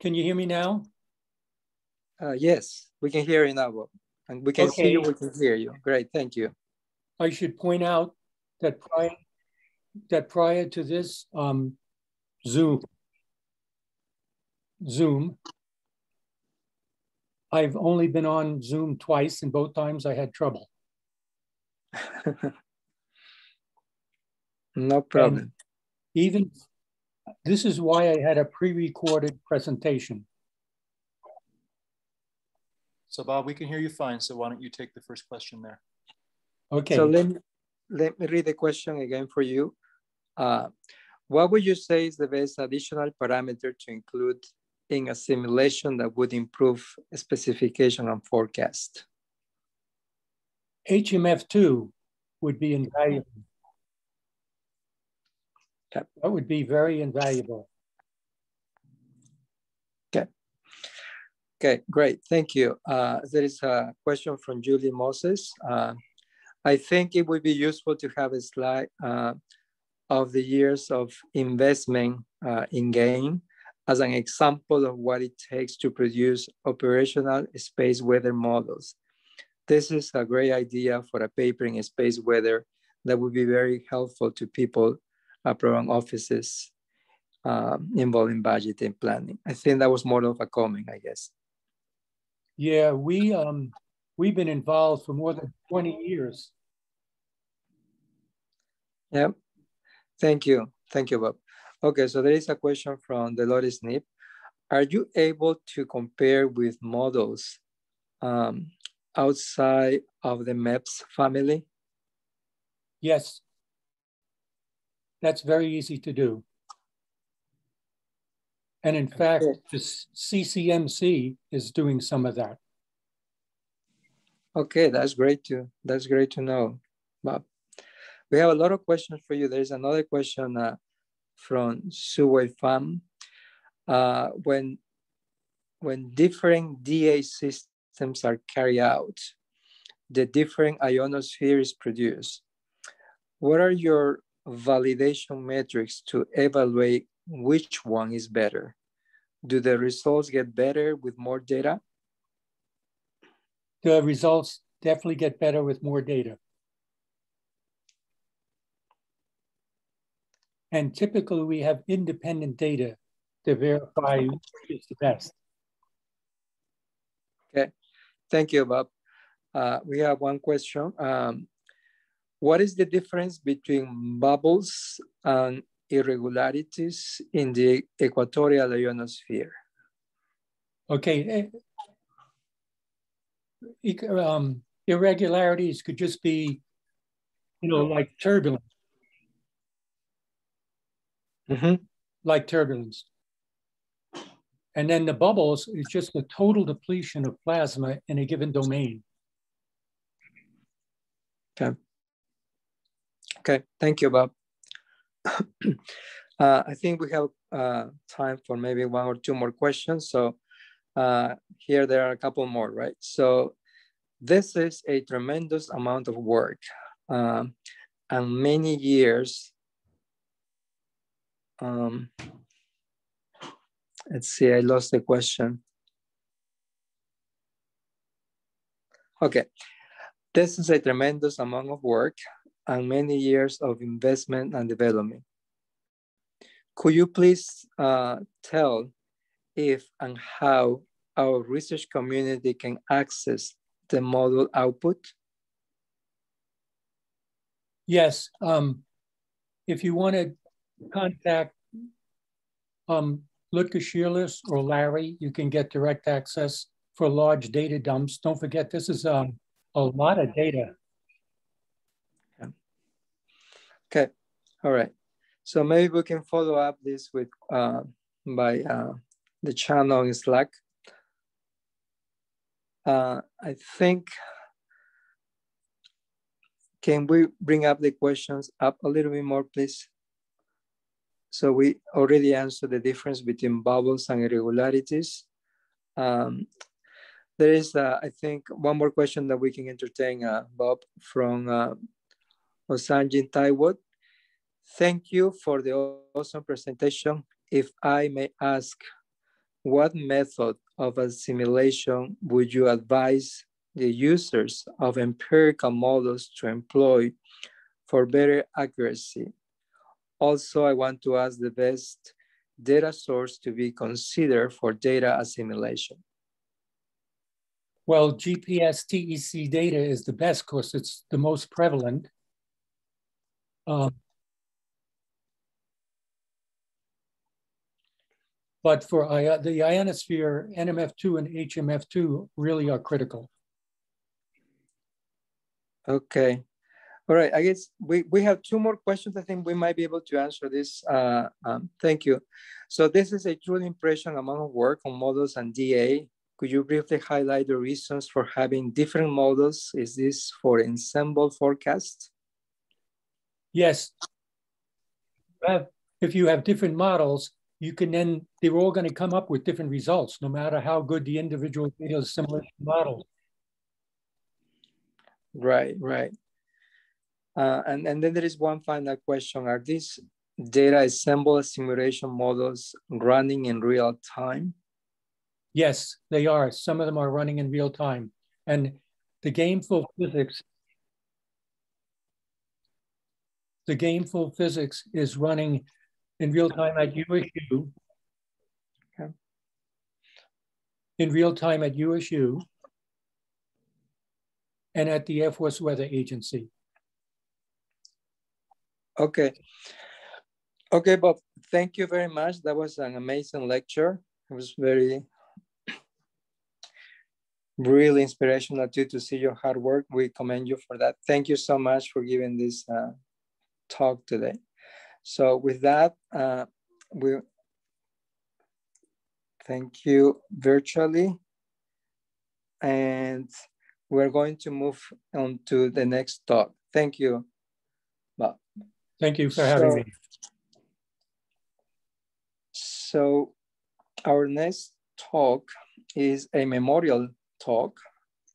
Can you hear me now? Yes, we can hear you now, Bob. And we can see you, we can hear you. Great, thank you. I should point out that prior to this, Zoom, I've only been on Zoom twice, and both times I had trouble. No problem. And even this is why I had a pre-recorded presentation. So Bob, we can hear you fine. So why don't you take the first question there? Okay. So let me read the question again for you. What would you say is the best additional parameter to include in a simulation that would improve specification and forecast? HMF2 would be invaluable. Okay. That would be very invaluable. Okay. Okay, great. Thank you. There is a question from Julie Moses. I think it would be useful to have a slide of the years of investment in GAIM as an example of what it takes to produce operational space weather models. This is a great idea for a paper in space weather that would be very helpful to people program offices involving budget and planning. I think that was more of a comment, I guess. Yeah, we've been involved for more than 20 years. Yep, thank you, Bob. Okay, so there is a question from Dolores Nip. Are you able to compare with models outside of the MEPS family? Yes. That's very easy to do. And in fact, the CCMC is doing some of that. Okay, that's great to know, Bob. We have a lot of questions for you. There's another question from Suwei Pham. When different DA systems are carried out, the different ionosphere is produced. What are your validation metrics to evaluate which one is better? Do the results get better with more data? The results definitely get better with more data. And typically we have independent data to verify which is the best. Okay, thank you, Bob. We have one question. What is the difference between bubbles and irregularities in the equatorial ionosphere? Okay. Irregularities could just be, you know, like turbulence. Mm-hmm. Like turbulence. And then the bubbles is just the total depletion of plasma in a given domain. Okay. Okay, thank you, Bob. I think we have time for maybe one or two more questions. So here there are a couple more, right? So this is a tremendous amount of work and many years. Let's see, I lost the question. Okay, this is a tremendous amount of work and many years of investment and development. Could you please tell if and how our research community can access the model output? Yes, if you want to contact Lucas Scherliess or Larry, you can get direct access for large data dumps. Don't forget, this is a lot of data. Yeah. Okay, all right. So maybe we can follow up this with by the channel in Slack. I think, can we bring up the questions up a little bit more, please? So we already answered the difference between bubbles and irregularities. There is, I think, one more question that we can entertain, Bob, from Osanjin Taiwo. Thank you for the awesome presentation. If I may ask, what method of assimilation would you advise the users of empirical models to employ for better accuracy? Also, I want to ask the best data source to be considered for data assimilation. Well, GPS TEC data is the best because it's the most prevalent. But for the ionosphere, NMF2 and HMF2 really are critical. Okay. All right, I guess we have two more questions. I think we might be able to answer this. Thank you. So this is a truly impressive amount of work on models and DA. Could you briefly highlight the reasons for having different models? Is this for ensemble forecast? Yes. If you have different models, you can then, they're all going to come up with different results, no matter how good the individual data assimilation model. Right, right. And then there is one final question. Are these data assemble simulation models running in real time? Yes, they are. Some of them are running in real time. And the GAIMful physics is running in real time at USU. Okay. In real time at USU and at the Air Force Weather Agency. Okay. Okay, Bob, thank you very much. That was an amazing lecture. It was very, really inspirational too, to see your hard work. We commend you for that. Thank you so much for giving this talk today. So with that, we thank you virtually. And we're going to move on to the next talk. Thank you, Bob. Thank you for having me. So our next talk is a memorial talk,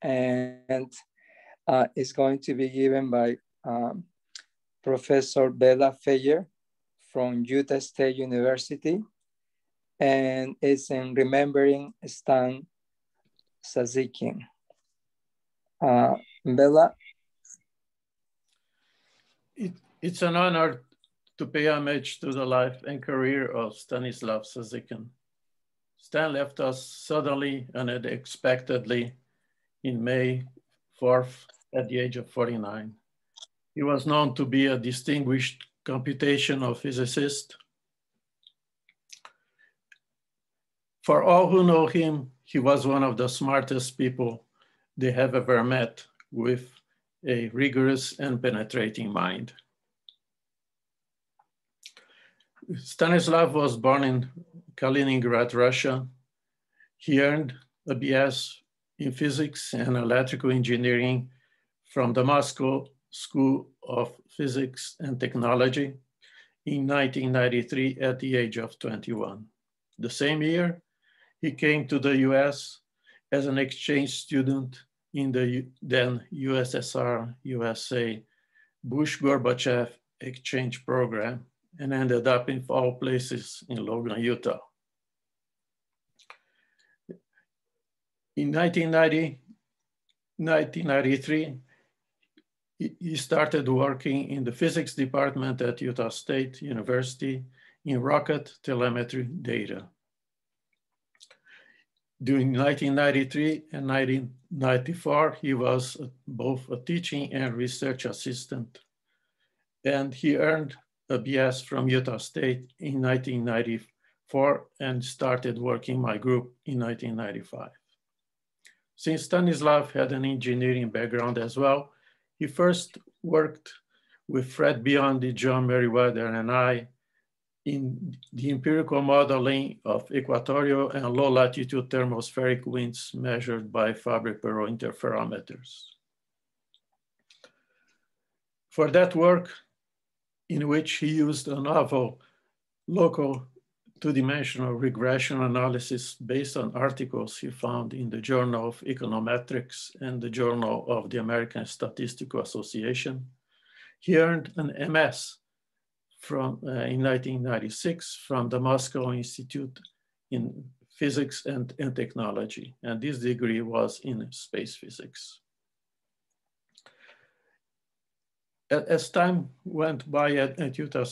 and it's going to be given by Professor Bella Feyer from Utah State University, and it's in remembering Stan Sazykin. Bella? It's an honor to pay homage to the life and career of Stanislav Sazykin. Stan left us suddenly and unexpectedly in May 4th at the age of 49. He was known to be a distinguished computational physicist. For all who know him, he was one of the smartest people they have ever met, with a rigorous and penetrating mind. Stanislav was born in Kaliningrad, Russia. He earned a BS in physics and electrical engineering from the Moscow School of Physics and Technology in 1993 at the age of 21. The same year, he came to the US as an exchange student in the then USSR, USA, Bush-Gorbachev exchange program, and ended up in all places in Logan, Utah. In 1993, he started working in the physics department at Utah State University in rocket telemetry data. During 1993 and 1994, he was both a teaching and research assistant, and he earned a BS from Utah State in 1994 and started working my group in 1995. Since Stanislav had an engineering background as well, he first worked with Fred Biondi, John Merriweather, and I in the empirical modeling of equatorial and low latitude thermospheric winds measured by Fabry-Perot interferometers. For that work, in which he used a novel local two-dimensional regression analysis based on articles he found in the Journal of Econometrics and the Journal of the American Statistical Association. He earned an MS in 1996 from the Moscow Institute in Physics and Technology. And this degree was in space physics. As time went by at Utah,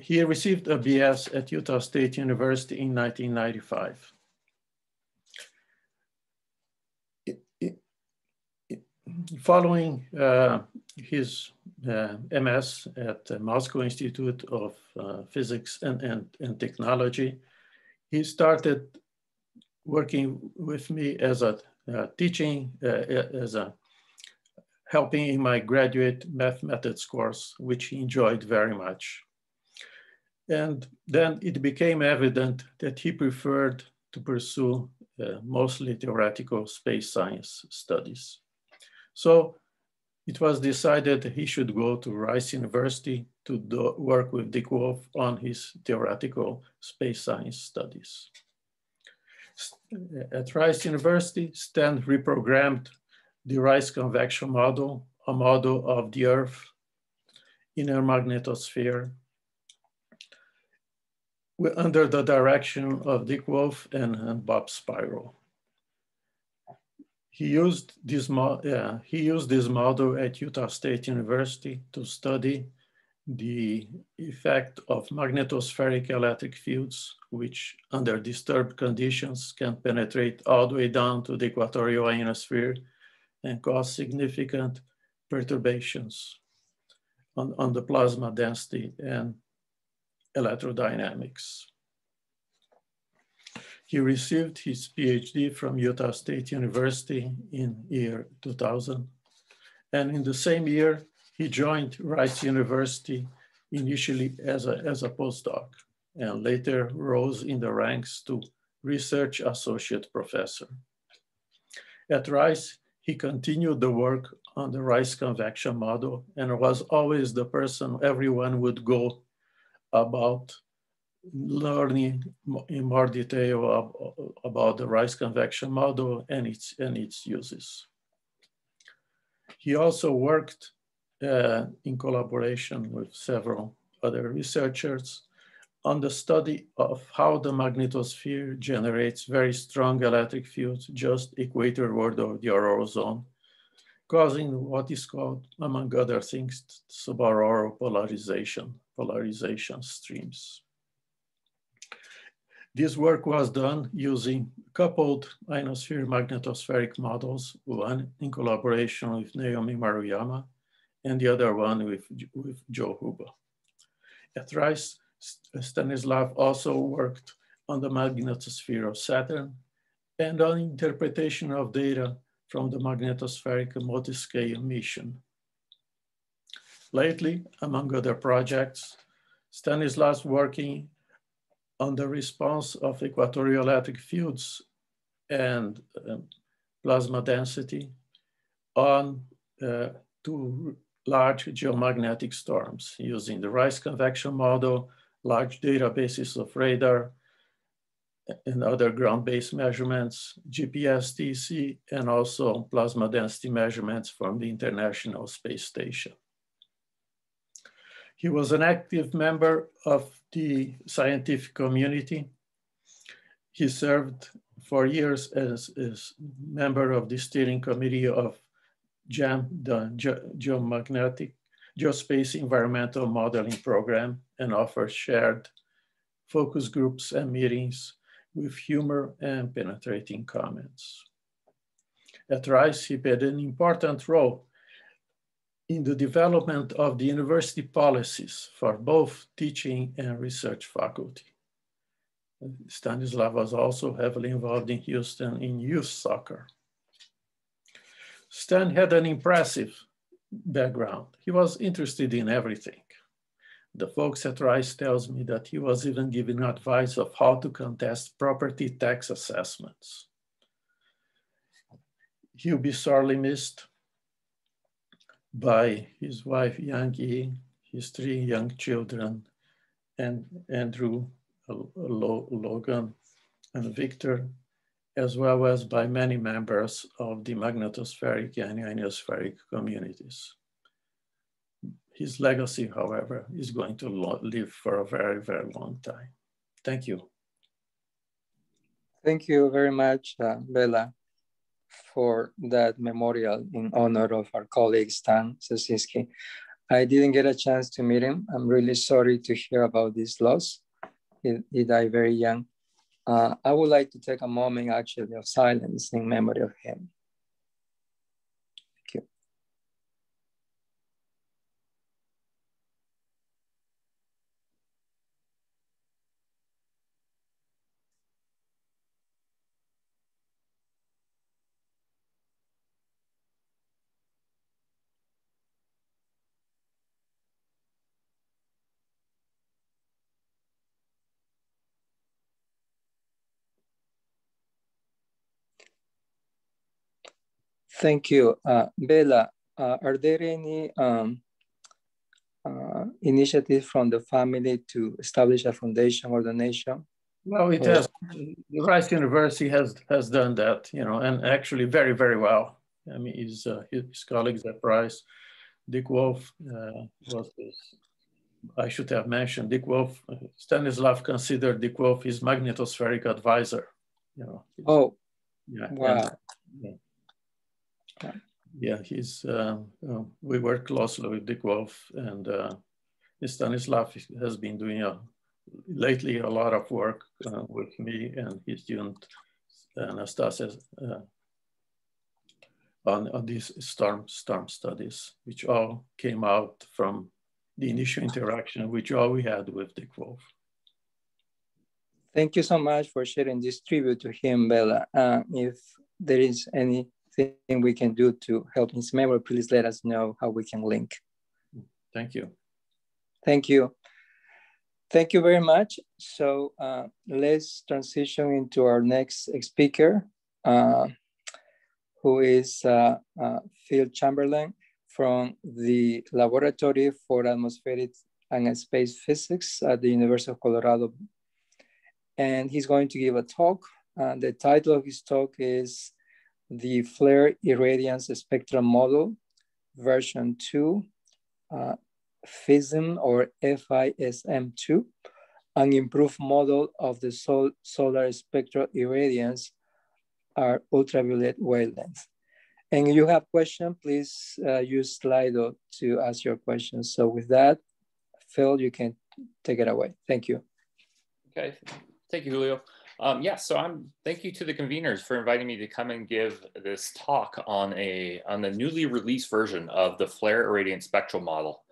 he received a BS at Utah State University in 1995. Following his MS at the Moscow Institute of Physics and Technology, he started working with me as a helping in my graduate math methods course, which he enjoyed very much. And then it became evident that he preferred to pursue mostly theoretical space science studies. So it was decided he should go to Rice University to work with Dick Wolf on his theoretical space science studies. At Rice University, Stan reprogrammed the Rice convection model, a model of the Earth's inner magnetosphere, under the direction of Dick Wolf and Bob Spiro. He used this model at Utah State University to study the effect of magnetospheric electric fields, which under disturbed conditions can penetrate all the way down to the equatorial ionosphere and cause significant perturbations on the plasma density and electrodynamics. He received his PhD from Utah State University in year 2000. And in the same year, he joined Rice University, initially as a postdoc, and later rose in the ranks to research associate professor. At Rice, he continued the work on the Rice convection model and was always the person everyone would go about learning in more detail about the Rice convection model and its uses. He also worked in collaboration with several other researchers on the study of how the magnetosphere generates very strong electric fields just equatorward of the auroral zone, causing what is called, among other things, subaraural polarization streams. This work was done using coupled ionosphere magnetospheric models, one in collaboration with Naomi Maruyama and the other one with Joe Huber. At Rice, Stanislav also worked on the magnetosphere of Saturn and on interpretation of data from the magnetospheric multiscale mission. Lately, among other projects, Stanislav's working on the response of equatorial electric fields and plasma density on two large geomagnetic storms using the Rice convection model, large databases of radar and other ground-based measurements, GPS TC, and also plasma density measurements from the International Space Station. He was an active member of the scientific community. He served for years as member of the steering committee of GAIM, the Geospace Environmental Modeling Program, and offers shared focus groups and meetings with humor and penetrating comments. At Rice, he played an important role in the development of the university policies for both teaching and research faculty. Stanislav was also heavily involved in Houston in youth soccer. Stan had an impressive background. He was interested in everything. The folks at Rice tells me that he was even giving advice of how to contest property tax assessments. He'll be sorely missed by his wife, Yang, his three young children, and Andrew, Logan, and Victor, as well as by many members of the magnetospheric and ionospheric communities. His legacy, however, is going to live for a very, very long time. Thank you. Thank you very much, Bella, for that memorial in honor of our colleague, Stan Sazykin. I didn't get a chance to meet him. I'm really sorry to hear about this loss. He died very young. I would like to take a moment, actually, of silence in memory of him. Thank you. Thank you. Bella, are there any initiatives from the family to establish a foundation or donation? Well, it has. Rice University has done that, you know, and actually very, very well. I mean, his colleagues at Rice, Dick Wolf was his, I should have mentioned Dick Wolf. Stanislav considered Dick Wolf his magnetospheric advisor, you know. Oh, yeah, wow. And, yeah. Yeah, he's. We work closely with Dick Wolf, and Stanislav has been doing lately a lot of work with me and his student Anastasia on these storm studies, which all came out from the initial interaction which all we had with Dick Wolf. Thank you so much for sharing this tribute to him, Bella. If there is any thing we can do to help his memory, please let us know how we can link. Thank you. Thank you. Thank you very much. So let's transition into our next speaker, who is Phil Chamberlain from the Laboratory for Atmospheric and Space Physics at the University of Colorado. And he's going to give a talk. The title of his talk is The Flare Irradiance Spectrum Model, version 2, FISM or FISM2, an improved model of the solar spectral irradiance or ultraviolet wavelength. And if you have questions, please use Slido to ask your questions. So with that, Phil, you can take it away. Thank you. Okay, thank you, Julio. Thank you to the conveners for inviting me to come and give this talk on the newly released version of the Flare Irradiance Spectral Model,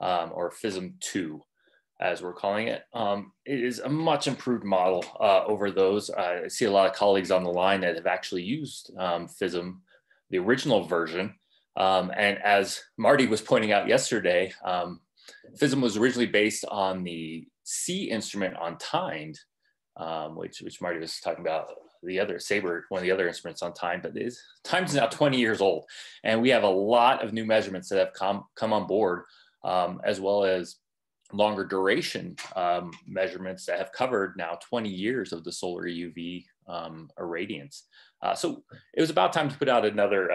or FISM2, as we're calling it. It is a much improved model over those. I see a lot of colleagues on the line that have actually used FISM, the original version. And as Marty was pointing out yesterday, FISM was originally based on the C instrument on timed, which Marty was talking about, the other Sabre, one of the other instruments on time, but time's now 20 years old. And we have a lot of new measurements that have come on board, as well as longer duration measurements that have covered now 20 years of the solar UV irradiance. So it was about time to put out another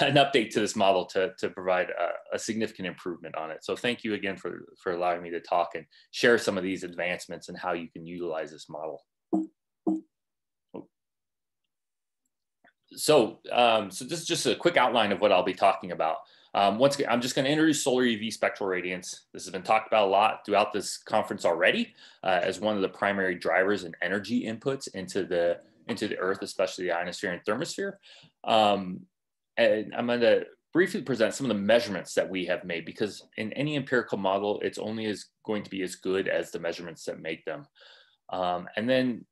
an update to this model to provide a significant improvement on it. So thank you again for allowing me to talk and share some of these advancements and how you can utilize this model. So, so this is just a quick outline of what I'll be talking about. Once again, I'm just going to introduce solar UV spectral irradiance. This has been talked about a lot throughout this conference already as one of the primary drivers and energy inputs into the Earth, especially the ionosphere and thermosphere. And I'm going to briefly present some of the measurements that we have made, because in any empirical model, it's only going to be as good as the measurements that make them. And then,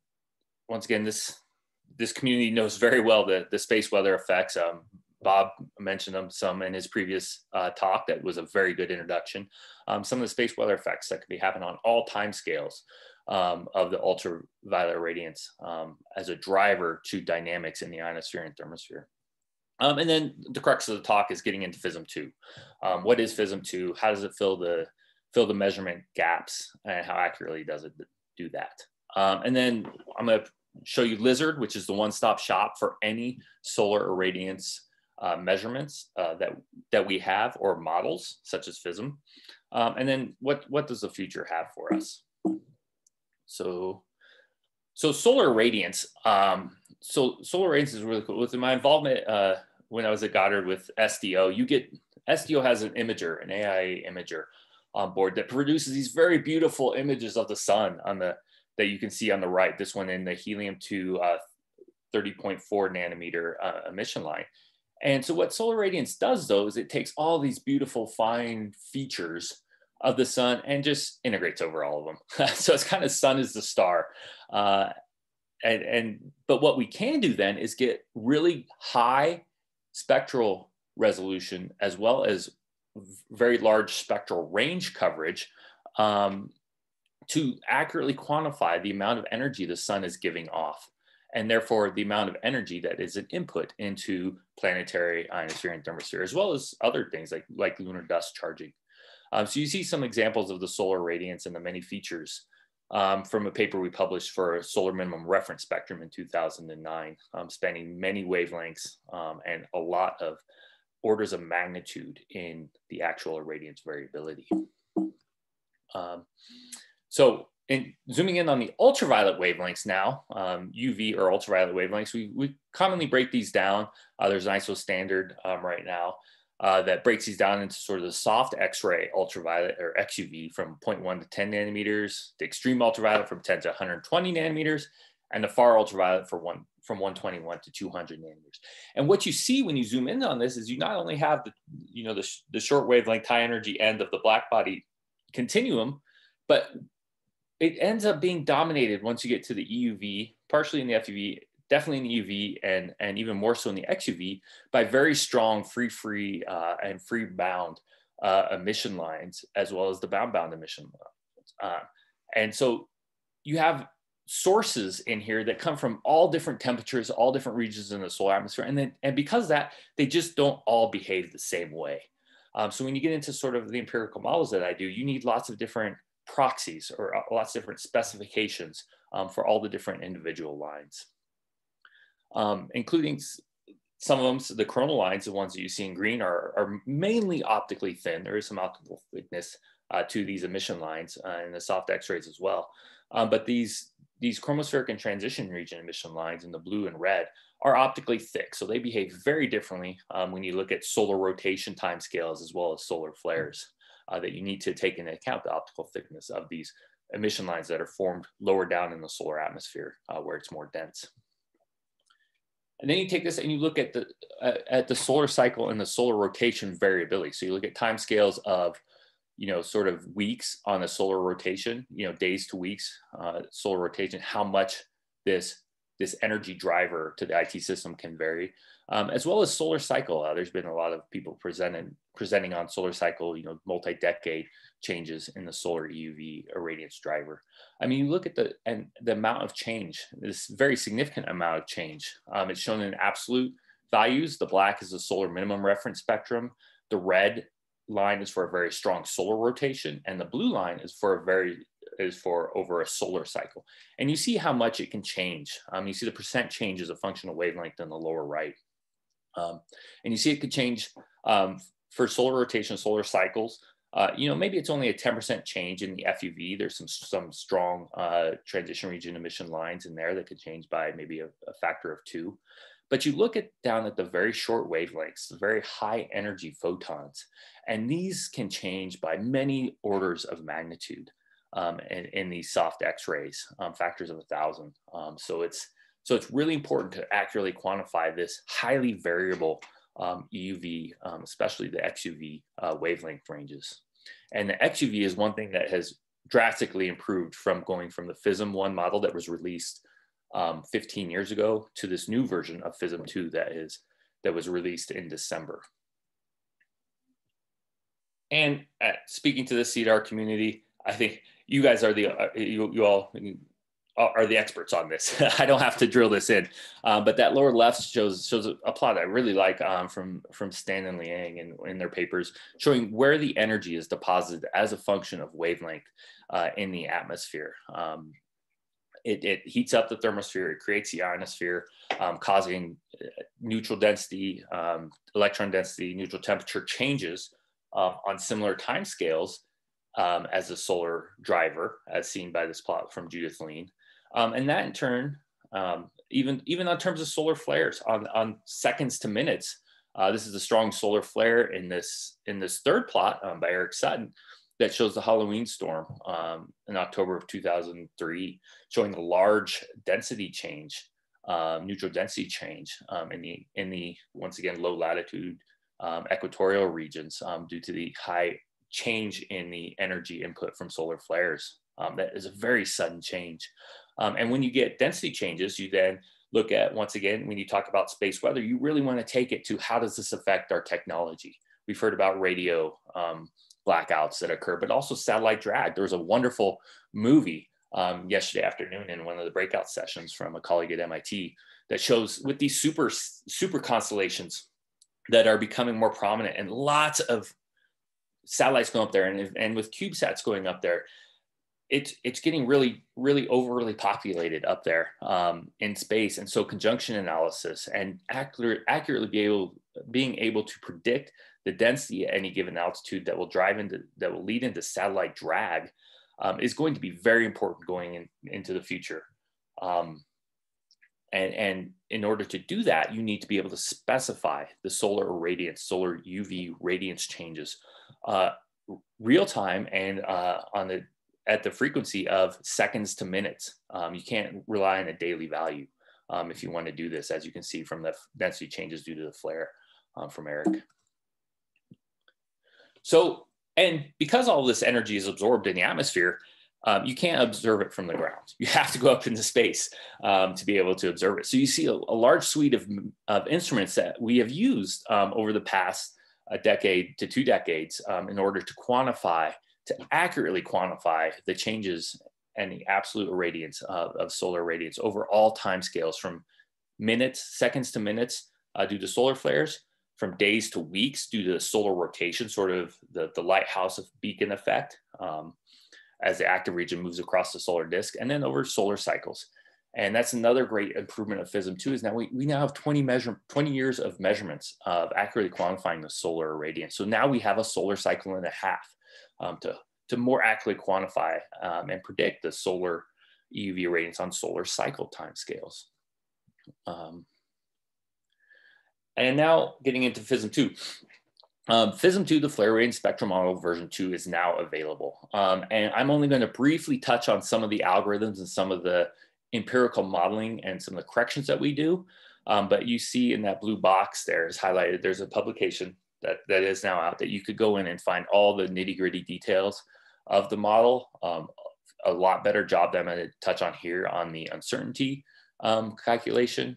once again, this community knows very well the space weather effects. Bob mentioned them some in his previous talk. That was a very good introduction. Some of the space weather effects that could be happening on all time scales of the ultraviolet irradiance as a driver to dynamics in the ionosphere and thermosphere. And then the crux of the talk is getting into FISM2. What is FISM2? How does it fill the measurement gaps, and how accurately does it do that? And then I'm going to show you Lizard, which is the one-stop shop for any solar irradiance measurements that we have, or models such as FISM. And then what does the future have for us? So solar irradiance. So solar irradiance is really cool. With my involvement when I was at Goddard with SDO, SDO has an imager, an AIA imager on board that produces these very beautiful images of the sun that you can see on the right, this one in the helium-2 30.4 nanometer emission line. And so what solar irradiance does, though, is it takes all these beautiful fine features of the sun and just integrates over all of them. So it's kind of sun is the star. But what we can do then is get really high spectral resolution, as well as very large spectral range coverage to accurately quantify the amount of energy the sun is giving off, and therefore the amount of energy that is an input into planetary, ionosphere, and thermosphere, as well as other things like lunar dust charging. So you see some examples of the solar irradiance and the many features from a paper we published for a solar minimum reference spectrum in 2009, spanning many wavelengths and a lot of orders of magnitude in the actual irradiance variability. So, and zooming in on the ultraviolet wavelengths now, UV or ultraviolet wavelengths, we commonly break these down. There's an ISO standard right now that breaks these down into sort of the soft X-ray ultraviolet, or XUV, from 0.1 to 10 nanometers, the extreme ultraviolet from 10 to 120 nanometers, and the far ultraviolet from 121 to 200 nanometers. And what you see when you zoom in on this is you not only have the short wavelength high energy end of the black body continuum, but it ends up being dominated once you get to the EUV, partially in the FUV, definitely in the UV, and even more so in the XUV, by very strong free and free bound emission lines, as well as the bound emission lines. And so you have sources in here that come from all different temperatures, all different regions in the solar atmosphere. And because of that, they just don't all behave the same way. So when you get into sort of the empirical models that I do, you need lots of different proxies, or lots of different specifications for all the different individual lines, including some of them. So the coronal lines, the ones that you see in green, are mainly optically thin. There is some optical thickness to these emission lines and the soft X-rays as well. But these chromospheric and transition region emission lines in the blue and red are optically thick. So they behave very differently when you look at solar rotation timescales, as well as solar flares. That you need to take into account the optical thickness of these emission lines that are formed lower down in the solar atmosphere where it's more dense. And then you take this and you look at the solar cycle and the solar rotation variability. So you look at time scales of, you know, sort of weeks on the solar rotation, you know, days to weeks, solar rotation, how much this energy driver to the IT system can vary, as well as solar cycle. There's been a lot of people presenting on solar cycle, you know, multi-decade changes in the solar EUV irradiance driver. I mean, you look at the amount of change, this very significant amount of change. It's shown in absolute values. The black is the solar minimum reference spectrum. The red line is for a very strong solar rotation, and the blue line is for over a solar cycle. And you see how much it can change. You see the percent change as a functional wavelength in the lower right. And you see it could change for solar rotation, solar cycles. You know, maybe it's only a 10% change in the FUV. There's some strong transition region emission lines in there that could change by maybe a factor of 2. But you look down at the very short wavelengths, the very high energy photons, and these can change by many orders of magnitude. And in these soft X-rays, factors of 1,000. So it's really important to accurately quantify this highly variable EUV, especially the XUV wavelength ranges. And the XUV is one thing that has drastically improved from going from the FISM-1 model that was released 15 years ago to this new version of FISM-2 that was released in December. And speaking to the CEDAR community, I think you guys are you all are the experts on this. I don't have to drill this in, but that lower left shows a plot that I really like from Stan and Liang in their papers, showing where the energy is deposited as a function of wavelength in the atmosphere. It heats up the thermosphere, it creates the ionosphere, causing neutral density, electron density, neutral temperature changes on similar time scales as a solar driver, as seen by this plot from Judith Lean. And that in turn, even in terms of solar flares on seconds to minutes, this is a strong solar flare in this third plot by Eric Sutton that shows the Halloween storm in October of 2003, showing a large density change, neutral density change in the, once again, low latitude equatorial regions due to the high change in the energy input from solar flares. That is a very sudden change. And when you get density changes, you then look at, once again, when you talk about space weather, you really want to take it to how does this affect our technology? We've heard about radio blackouts that occur, but also satellite drag. There was a wonderful movie yesterday afternoon in one of the breakout sessions from a colleague at MIT that shows with these super constellations that are becoming more prominent and lots of satellites going up there, and with CubeSats going up there, it's getting really, really overly populated up there in space. And so conjunction analysis and accurately being able to predict the density at any given altitude that will lead into satellite drag is going to be very important going into the future. And in order to do that, you need to be able to specify the solar irradiance, solar UV radiance changes real time and at the frequency of seconds to minutes. You can't rely on a daily value if you want to do this, as you can see from the density changes due to the flare from Eric. So, and because all this energy is absorbed in the atmosphere, you can't observe it from the ground. You have to go up into space to be able to observe it. So you see a large suite of instruments that we have used over the past a decade to 2 decades in order to accurately quantify the changes and the absolute irradiance of solar irradiance over all time scales, from minutes, seconds to minutes due to solar flares, from days to weeks due to the solar rotation, sort of the lighthouse of beacon effect as the active region moves across the solar disk, and then over solar cycles. And that's another great improvement of FISM-2 is now we now have 20 years of measurements of accurately quantifying the solar irradiance. So now we have a solar cycle and a half to more accurately quantify and predict the solar EUV irradiance on solar cycle timescales. And now getting into FISM-2, FISM2, the flare radiance spectrum model version 2, is now available. And I'm only going to briefly touch on some of the algorithms and some of the empirical modeling and some of the corrections that we do. But you see in that blue box there is highlighted, there's a publication that is now out that you could go in and find all the nitty gritty details of the model. A lot better job than I'm going to touch on here on the uncertainty calculation.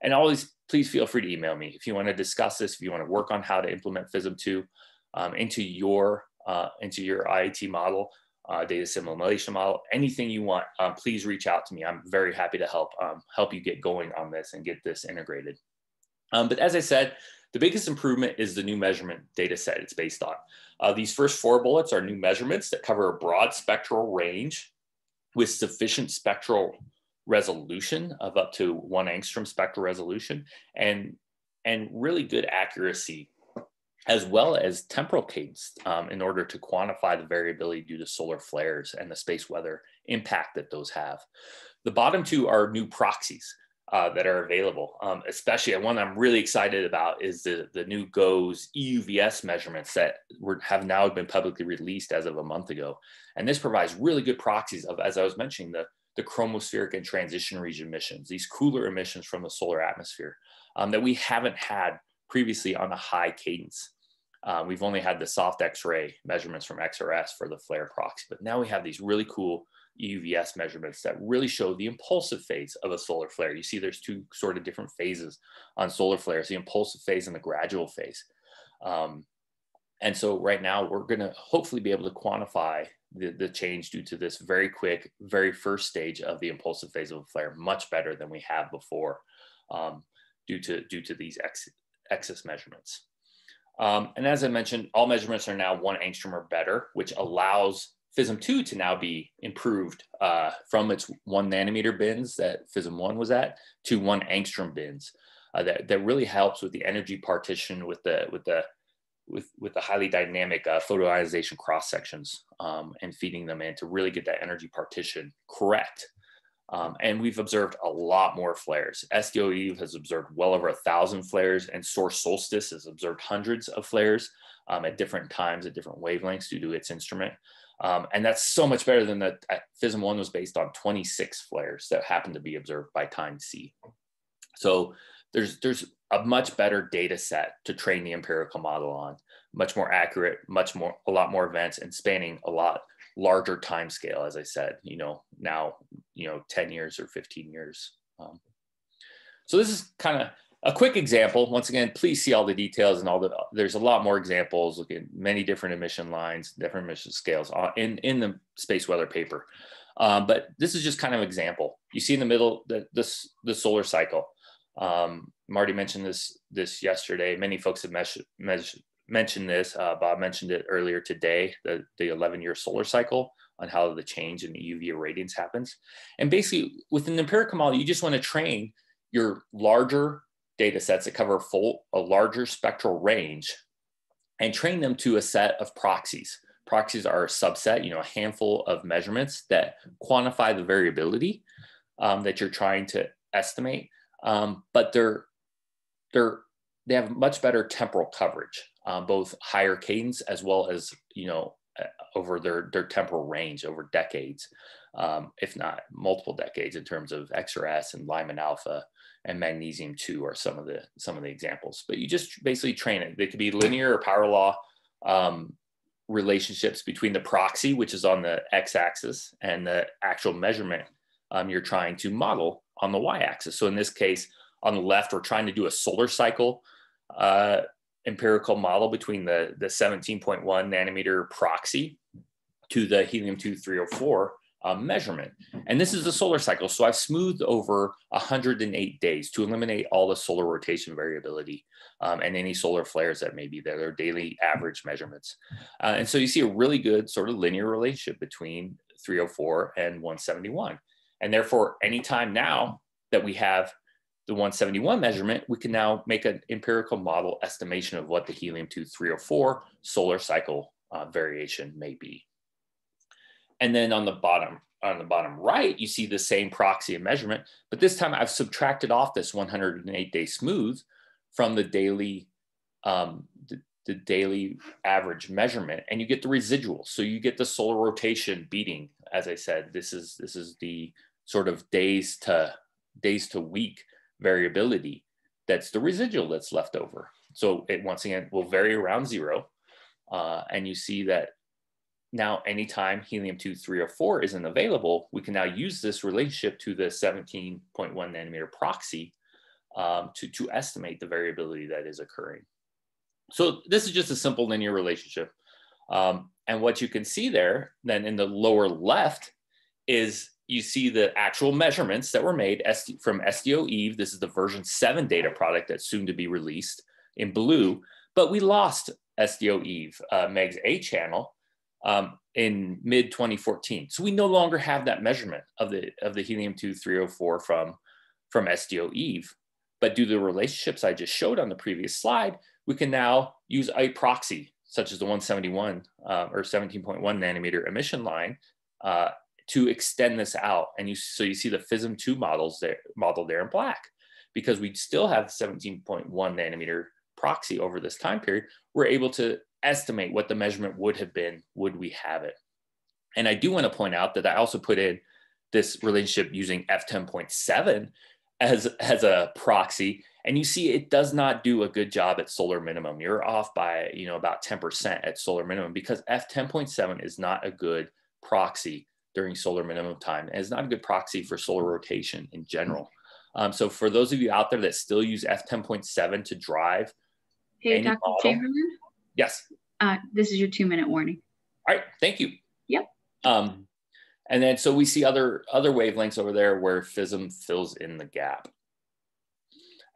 And always, please feel free to email me if you want to discuss this, if you want to work on how to implement FISM2 into your IAT model, data simulation model, anything you want, please reach out to me. I'm very happy to help you get going on this and get this integrated. But as I said, the biggest improvement is the new measurement data set it's based on. These first 4 bullets are new measurements that cover a broad spectral range with sufficient spectral resolution of up to 1 angstrom spectral resolution and really good accuracy, as well as temporal cadence in order to quantify the variability due to solar flares and the space weather impact that those have. The bottom 2 are new proxies that are available. Especially one I'm really excited about is the new GOES EUVS measurements that have now been publicly released as of a month ago. And this provides really good proxies of, as I was mentioning, the chromospheric and transition region emissions, these cooler emissions from the solar atmosphere that we haven't had previously on a high cadence. We've only had the soft X-ray measurements from XRS for the flare proxy, but now we have these really cool EUVS measurements that really show the impulsive phase of a solar flare. You see there's 2 sort of different phases on solar flares, the impulsive phase and the gradual phase. And so right now we're gonna hopefully be able to quantify the change due to this very quick, very first stage of the impulsive phase of a flare much better than we have before due to these excess measurements. And as I mentioned, all measurements are now 1 angstrom or better, which allows FISM2 to now be improved from its 1 nanometer bins that FISM1 was at to 1 angstrom bins. That really helps with the energy partition with the highly dynamic photoionization cross sections and feeding them in to really get that energy partition correct. And we've observed a lot more flares. SDOE has observed well over 1,000 flares, and Source Solstice has observed hundreds of flares at different times, at different wavelengths due to its instrument. And that's so much better than that. FISM1 was based on 26 flares that happened to be observed by time C. So there's a much better data set to train the empirical model on, much more accurate, a lot more events, and spanning a lot larger time scale, as I said, now, 10 years or 15 years. So this is kind of a quick example. Once again, please see all the details and there's a lot more examples, looking at many different emission lines, different emission scales in the space weather paper. But this is just kind of an example. You see in the middle, the solar cycle. Marty mentioned this yesterday. Many folks have mentioned this. Bob mentioned it earlier today, the 11-year solar cycle, on how the change in the UV irradiance happens. And basically with an empirical model, you just want to train your larger data sets that cover a larger spectral range and train them to a set of proxies. Proxies are a subset, a handful of measurements that quantify the variability that you're trying to estimate, but they have much better temporal coverage, both higher cadence as well as, over their temporal range over decades, if not multiple decades, in terms of XRS and Lyman alpha and magnesium-2 are some of the examples. But you just basically train it. They could be linear or power law relationships between the proxy, which is on the x-axis, and the actual measurement you're trying to model on the y-axis. So in this case, on the left, we're trying to do a solar cycle empirical model between the 17.1 nanometer proxy to the helium-2 304 measurement. And this is the solar cycle. So I've smoothed over 108 days to eliminate all the solar rotation variability and any solar flares that may be there, their daily average measurements. And so you see a really good sort of linear relationship between 304 and 171. And therefore, anytime now that we have the 171 measurement, we can now make an empirical model estimation of what the helium-2 304 solar cycle variation may be. And then on the bottom right, you see the same proxy and measurement, but this time I've subtracted off this 108-day smooth from the daily the daily average measurement, and you get the residual. So you get the solar rotation beating. As I said, this is the sort of days to week variability. That's the residual that's left over. So it once again will vary around zero. And you see that now anytime helium-2, 3, or 4 isn't available, we can now use this relationship to the 17.1 nanometer proxy to estimate the variability that is occurring. So this is just a simple linear relationship. And what you can see there then in the lower left is you see the actual measurements that were made from SDO Eve. This is the version 7 data product that's soon to be released in blue, but we lost SDO Eve, MEG's A channel in mid 2014. So we no longer have that measurement of the helium-2, 304 from SDO Eve, but due to the relationships I just showed on the previous slide, we can now use a proxy such as the 171 or 17.1 nanometer emission line to extend this out. And so you see the FISM2 model there in black, because we still have 17.1 nanometer proxy over this time period. We're able to estimate what the measurement would have been, would we have it. And I do want to point out that I also put in this relationship using F10.7 as a proxy. And you see it does not do a good job at solar minimum. You're off by, you know, about 10% at solar minimum, because F10.7 is not a good proxy during solar minimum time, and it's not a good proxy for solar rotation in general. So for those of you out there that still use F10.7 to drive any Dr. model, Chamberlain? Yes. This is your 2-minute warning. All right, thank you. Yep. And then so we see other wavelengths over there where FISM fills in the gap.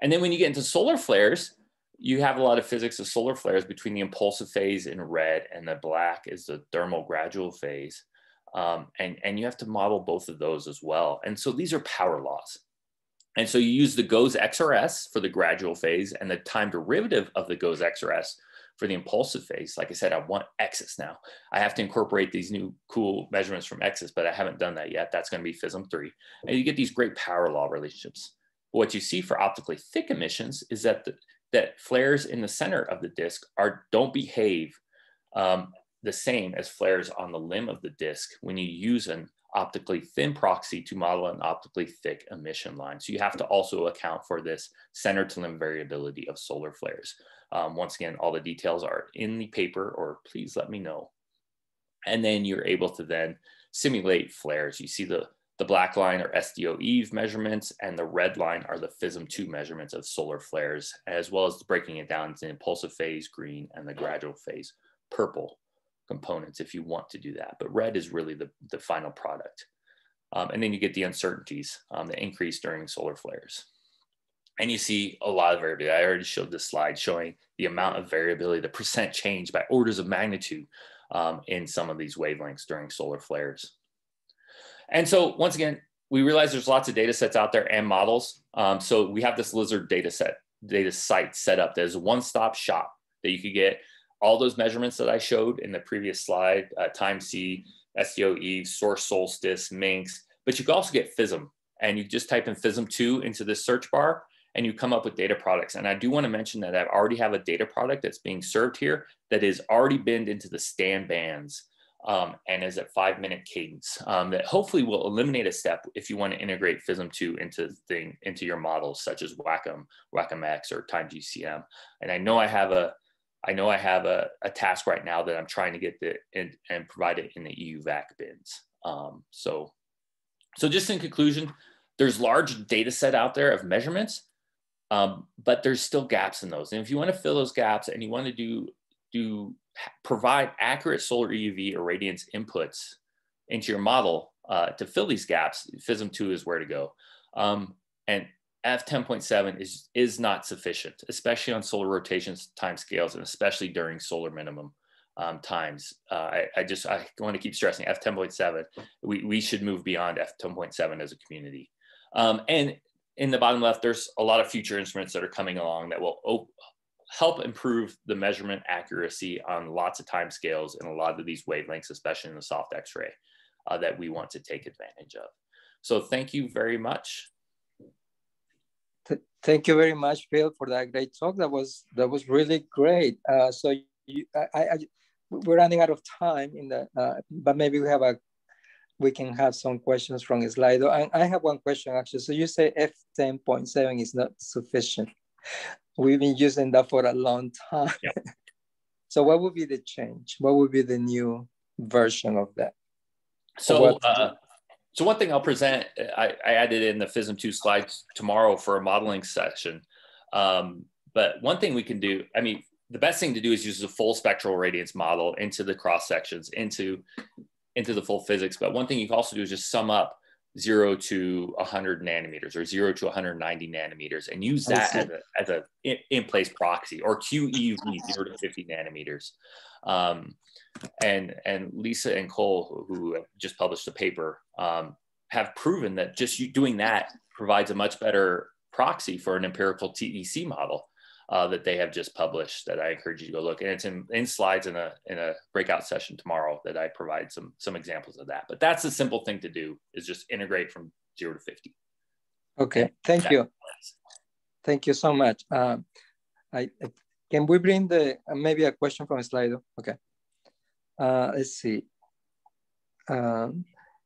And then when you get into solar flares, you have a lot of physics of solar flares between the impulsive phase in red and the black is the thermal gradual phase. And you have to model both of those as well. And so these are power laws. And so you use the GOES XRS for the gradual phase and the time derivative of the GOES XRS for the impulsive phase. Like I said, I want EXIS now. I have to incorporate these new cool measurements from EXIS, but I haven't done that yet. That's going to be FISM3. And you get these great power law relationships. What you see for optically thick emissions is that that flares in the center of the disk don't behave the same as flares on the limb of the disk when you use an optically thin proxy to model an optically thick emission line. So you have to also account for this center to limb variability of solar flares. Once again, all the details are in the paper, or please let me know. And then you're able to then simulate flares. You see the black line are SDO Eve measurements, and the red line are the FISM2 measurements of solar flares, as well as breaking it down into impulsive phase, green, and the gradual phase, purple components if you want to do that. But red is really the final product. And then you get the uncertainties, the increase during solar flares. And you see a lot of variability. I already showed this slide showing the amount of variability, the percent change by orders of magnitude in some of these wavelengths during solar flares. And so once again, we realize there's lots of data sets out there and models. So we have this Lizard data site set up. There's a one-stop shop that you could get all those measurements that I showed in the previous slide, time C, SDO Eve, source solstice, MINX, but you could also get FISM. And you just type in FISM2 into this search bar and you come up with data products. And I do want to mention that I already have a data product that's being served here that is already binned into the Stan bands. And is at 5-minute cadence that hopefully will eliminate a step if you want to integrate FISM2 into your models such as WACM, WACM-X, or Time GCM. And I know I have a task right now that I'm trying to get and provide it in the EUVAC bins. So just in conclusion, there's large data set out there of measurements, but there's still gaps in those. And if you want to fill those gaps and you want to provide accurate solar EUV irradiance inputs into your model to fill these gaps, FISM2 is where to go. And F10.7 is not sufficient, especially on solar rotations time scales, and especially during solar minimum times. I want to keep stressing F10.7. We should move beyond F10.7 as a community. And in the bottom left, there's a lot of future instruments that are coming along that will help improve the measurement accuracy on lots of time scales and a lot of these wavelengths, especially in the soft X-ray that we want to take advantage of. So thank you very much. Thank you very much, Phil, for that great talk. That was really great. We're running out of time in the, but maybe we can have some questions from Slido. I have one question actually. So you say F10.7 is not sufficient. We've been using that for a long time. Yep. So what would be the change? What would be the new version of that? So, so one thing I'll present, I added in the FISM2 slides tomorrow for a modeling session. But one thing we can do, I mean, the best thing to do is use a full spectral radiance model into the cross sections, into the full physics. But one thing you can also do is just sum up 0 to 100 nanometers or 0 to 190 nanometers and use that as a in-place proxy, or QEV 0 to 50 nanometers. And Lisa and Cole, who just published a paper, have proven that just doing that provides a much better proxy for an empirical TEC model that they have just published, that I encourage you to go look. And it's in slides in a breakout session tomorrow that I provide some examples of that. But that's a simple thing to do, is just integrate from 0 to 50. Okay, thank you. Thank you so much. Can we bring the, maybe a question from Slido? Okay, let's see.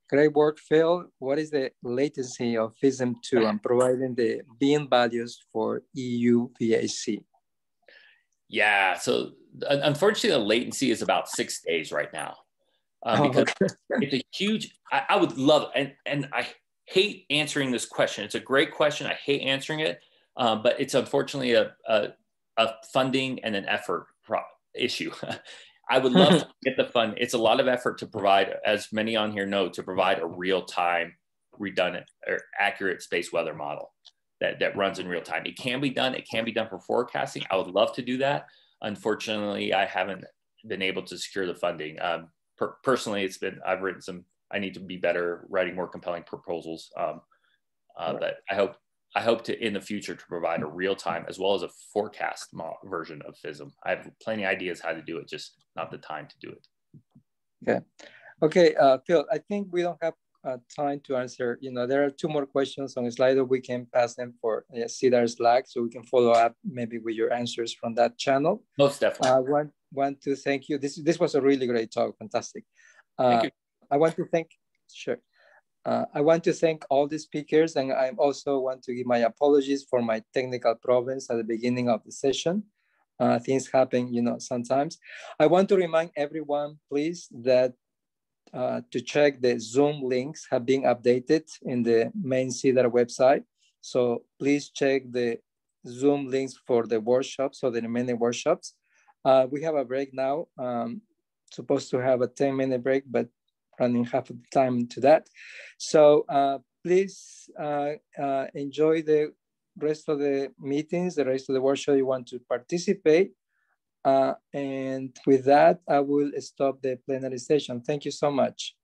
Great work, Phil. What is the latency of FISM2 and providing the beam values for EU-VAC? Yeah, so unfortunately, the latency is about 6 days right now. Because it's a huge, I would love, and I hate answering this question. It's a great question. I hate answering it, but it's unfortunately a funding and an effort issue. I would love to get the fund. It's a lot of effort to provide, as many on here know, to provide a real-time, redundant, or accurate space weather model that runs in real time. It can be done. It can be done for forecasting. I would love to do that. Unfortunately, I haven't been able to secure the funding. Personally, it's been, I've written some, I need to be better writing more compelling proposals. But I hope to, in the future, to provide a real-time as well as a forecast version of FISM. I have plenty of ideas how to do it, just not the time to do it. Okay. Okay, Phil, I think we don't have time to answer. You know, there are two more questions on Slido. We can pass them for CEDAR Slack, so we can follow up maybe with your answers from that channel. Most definitely. I want to thank you. This was a really great talk. Fantastic. Thank you. I want to thank, sure. I want to thank all the speakers, and I also want to give my apologies for my technical problems at the beginning of the session. Things happen, you know, sometimes. I want to remind everyone, please, that to check the Zoom links have been updated in the main CEDAR website. So please check the Zoom links for the workshops or the remaining workshops. We have a break now. Supposed to have a 10-minute break, but running half of the time to that. So please enjoy the rest of the meetings, the rest of the workshop you want to participate. And with that, I will stop the plenary session. Thank you so much.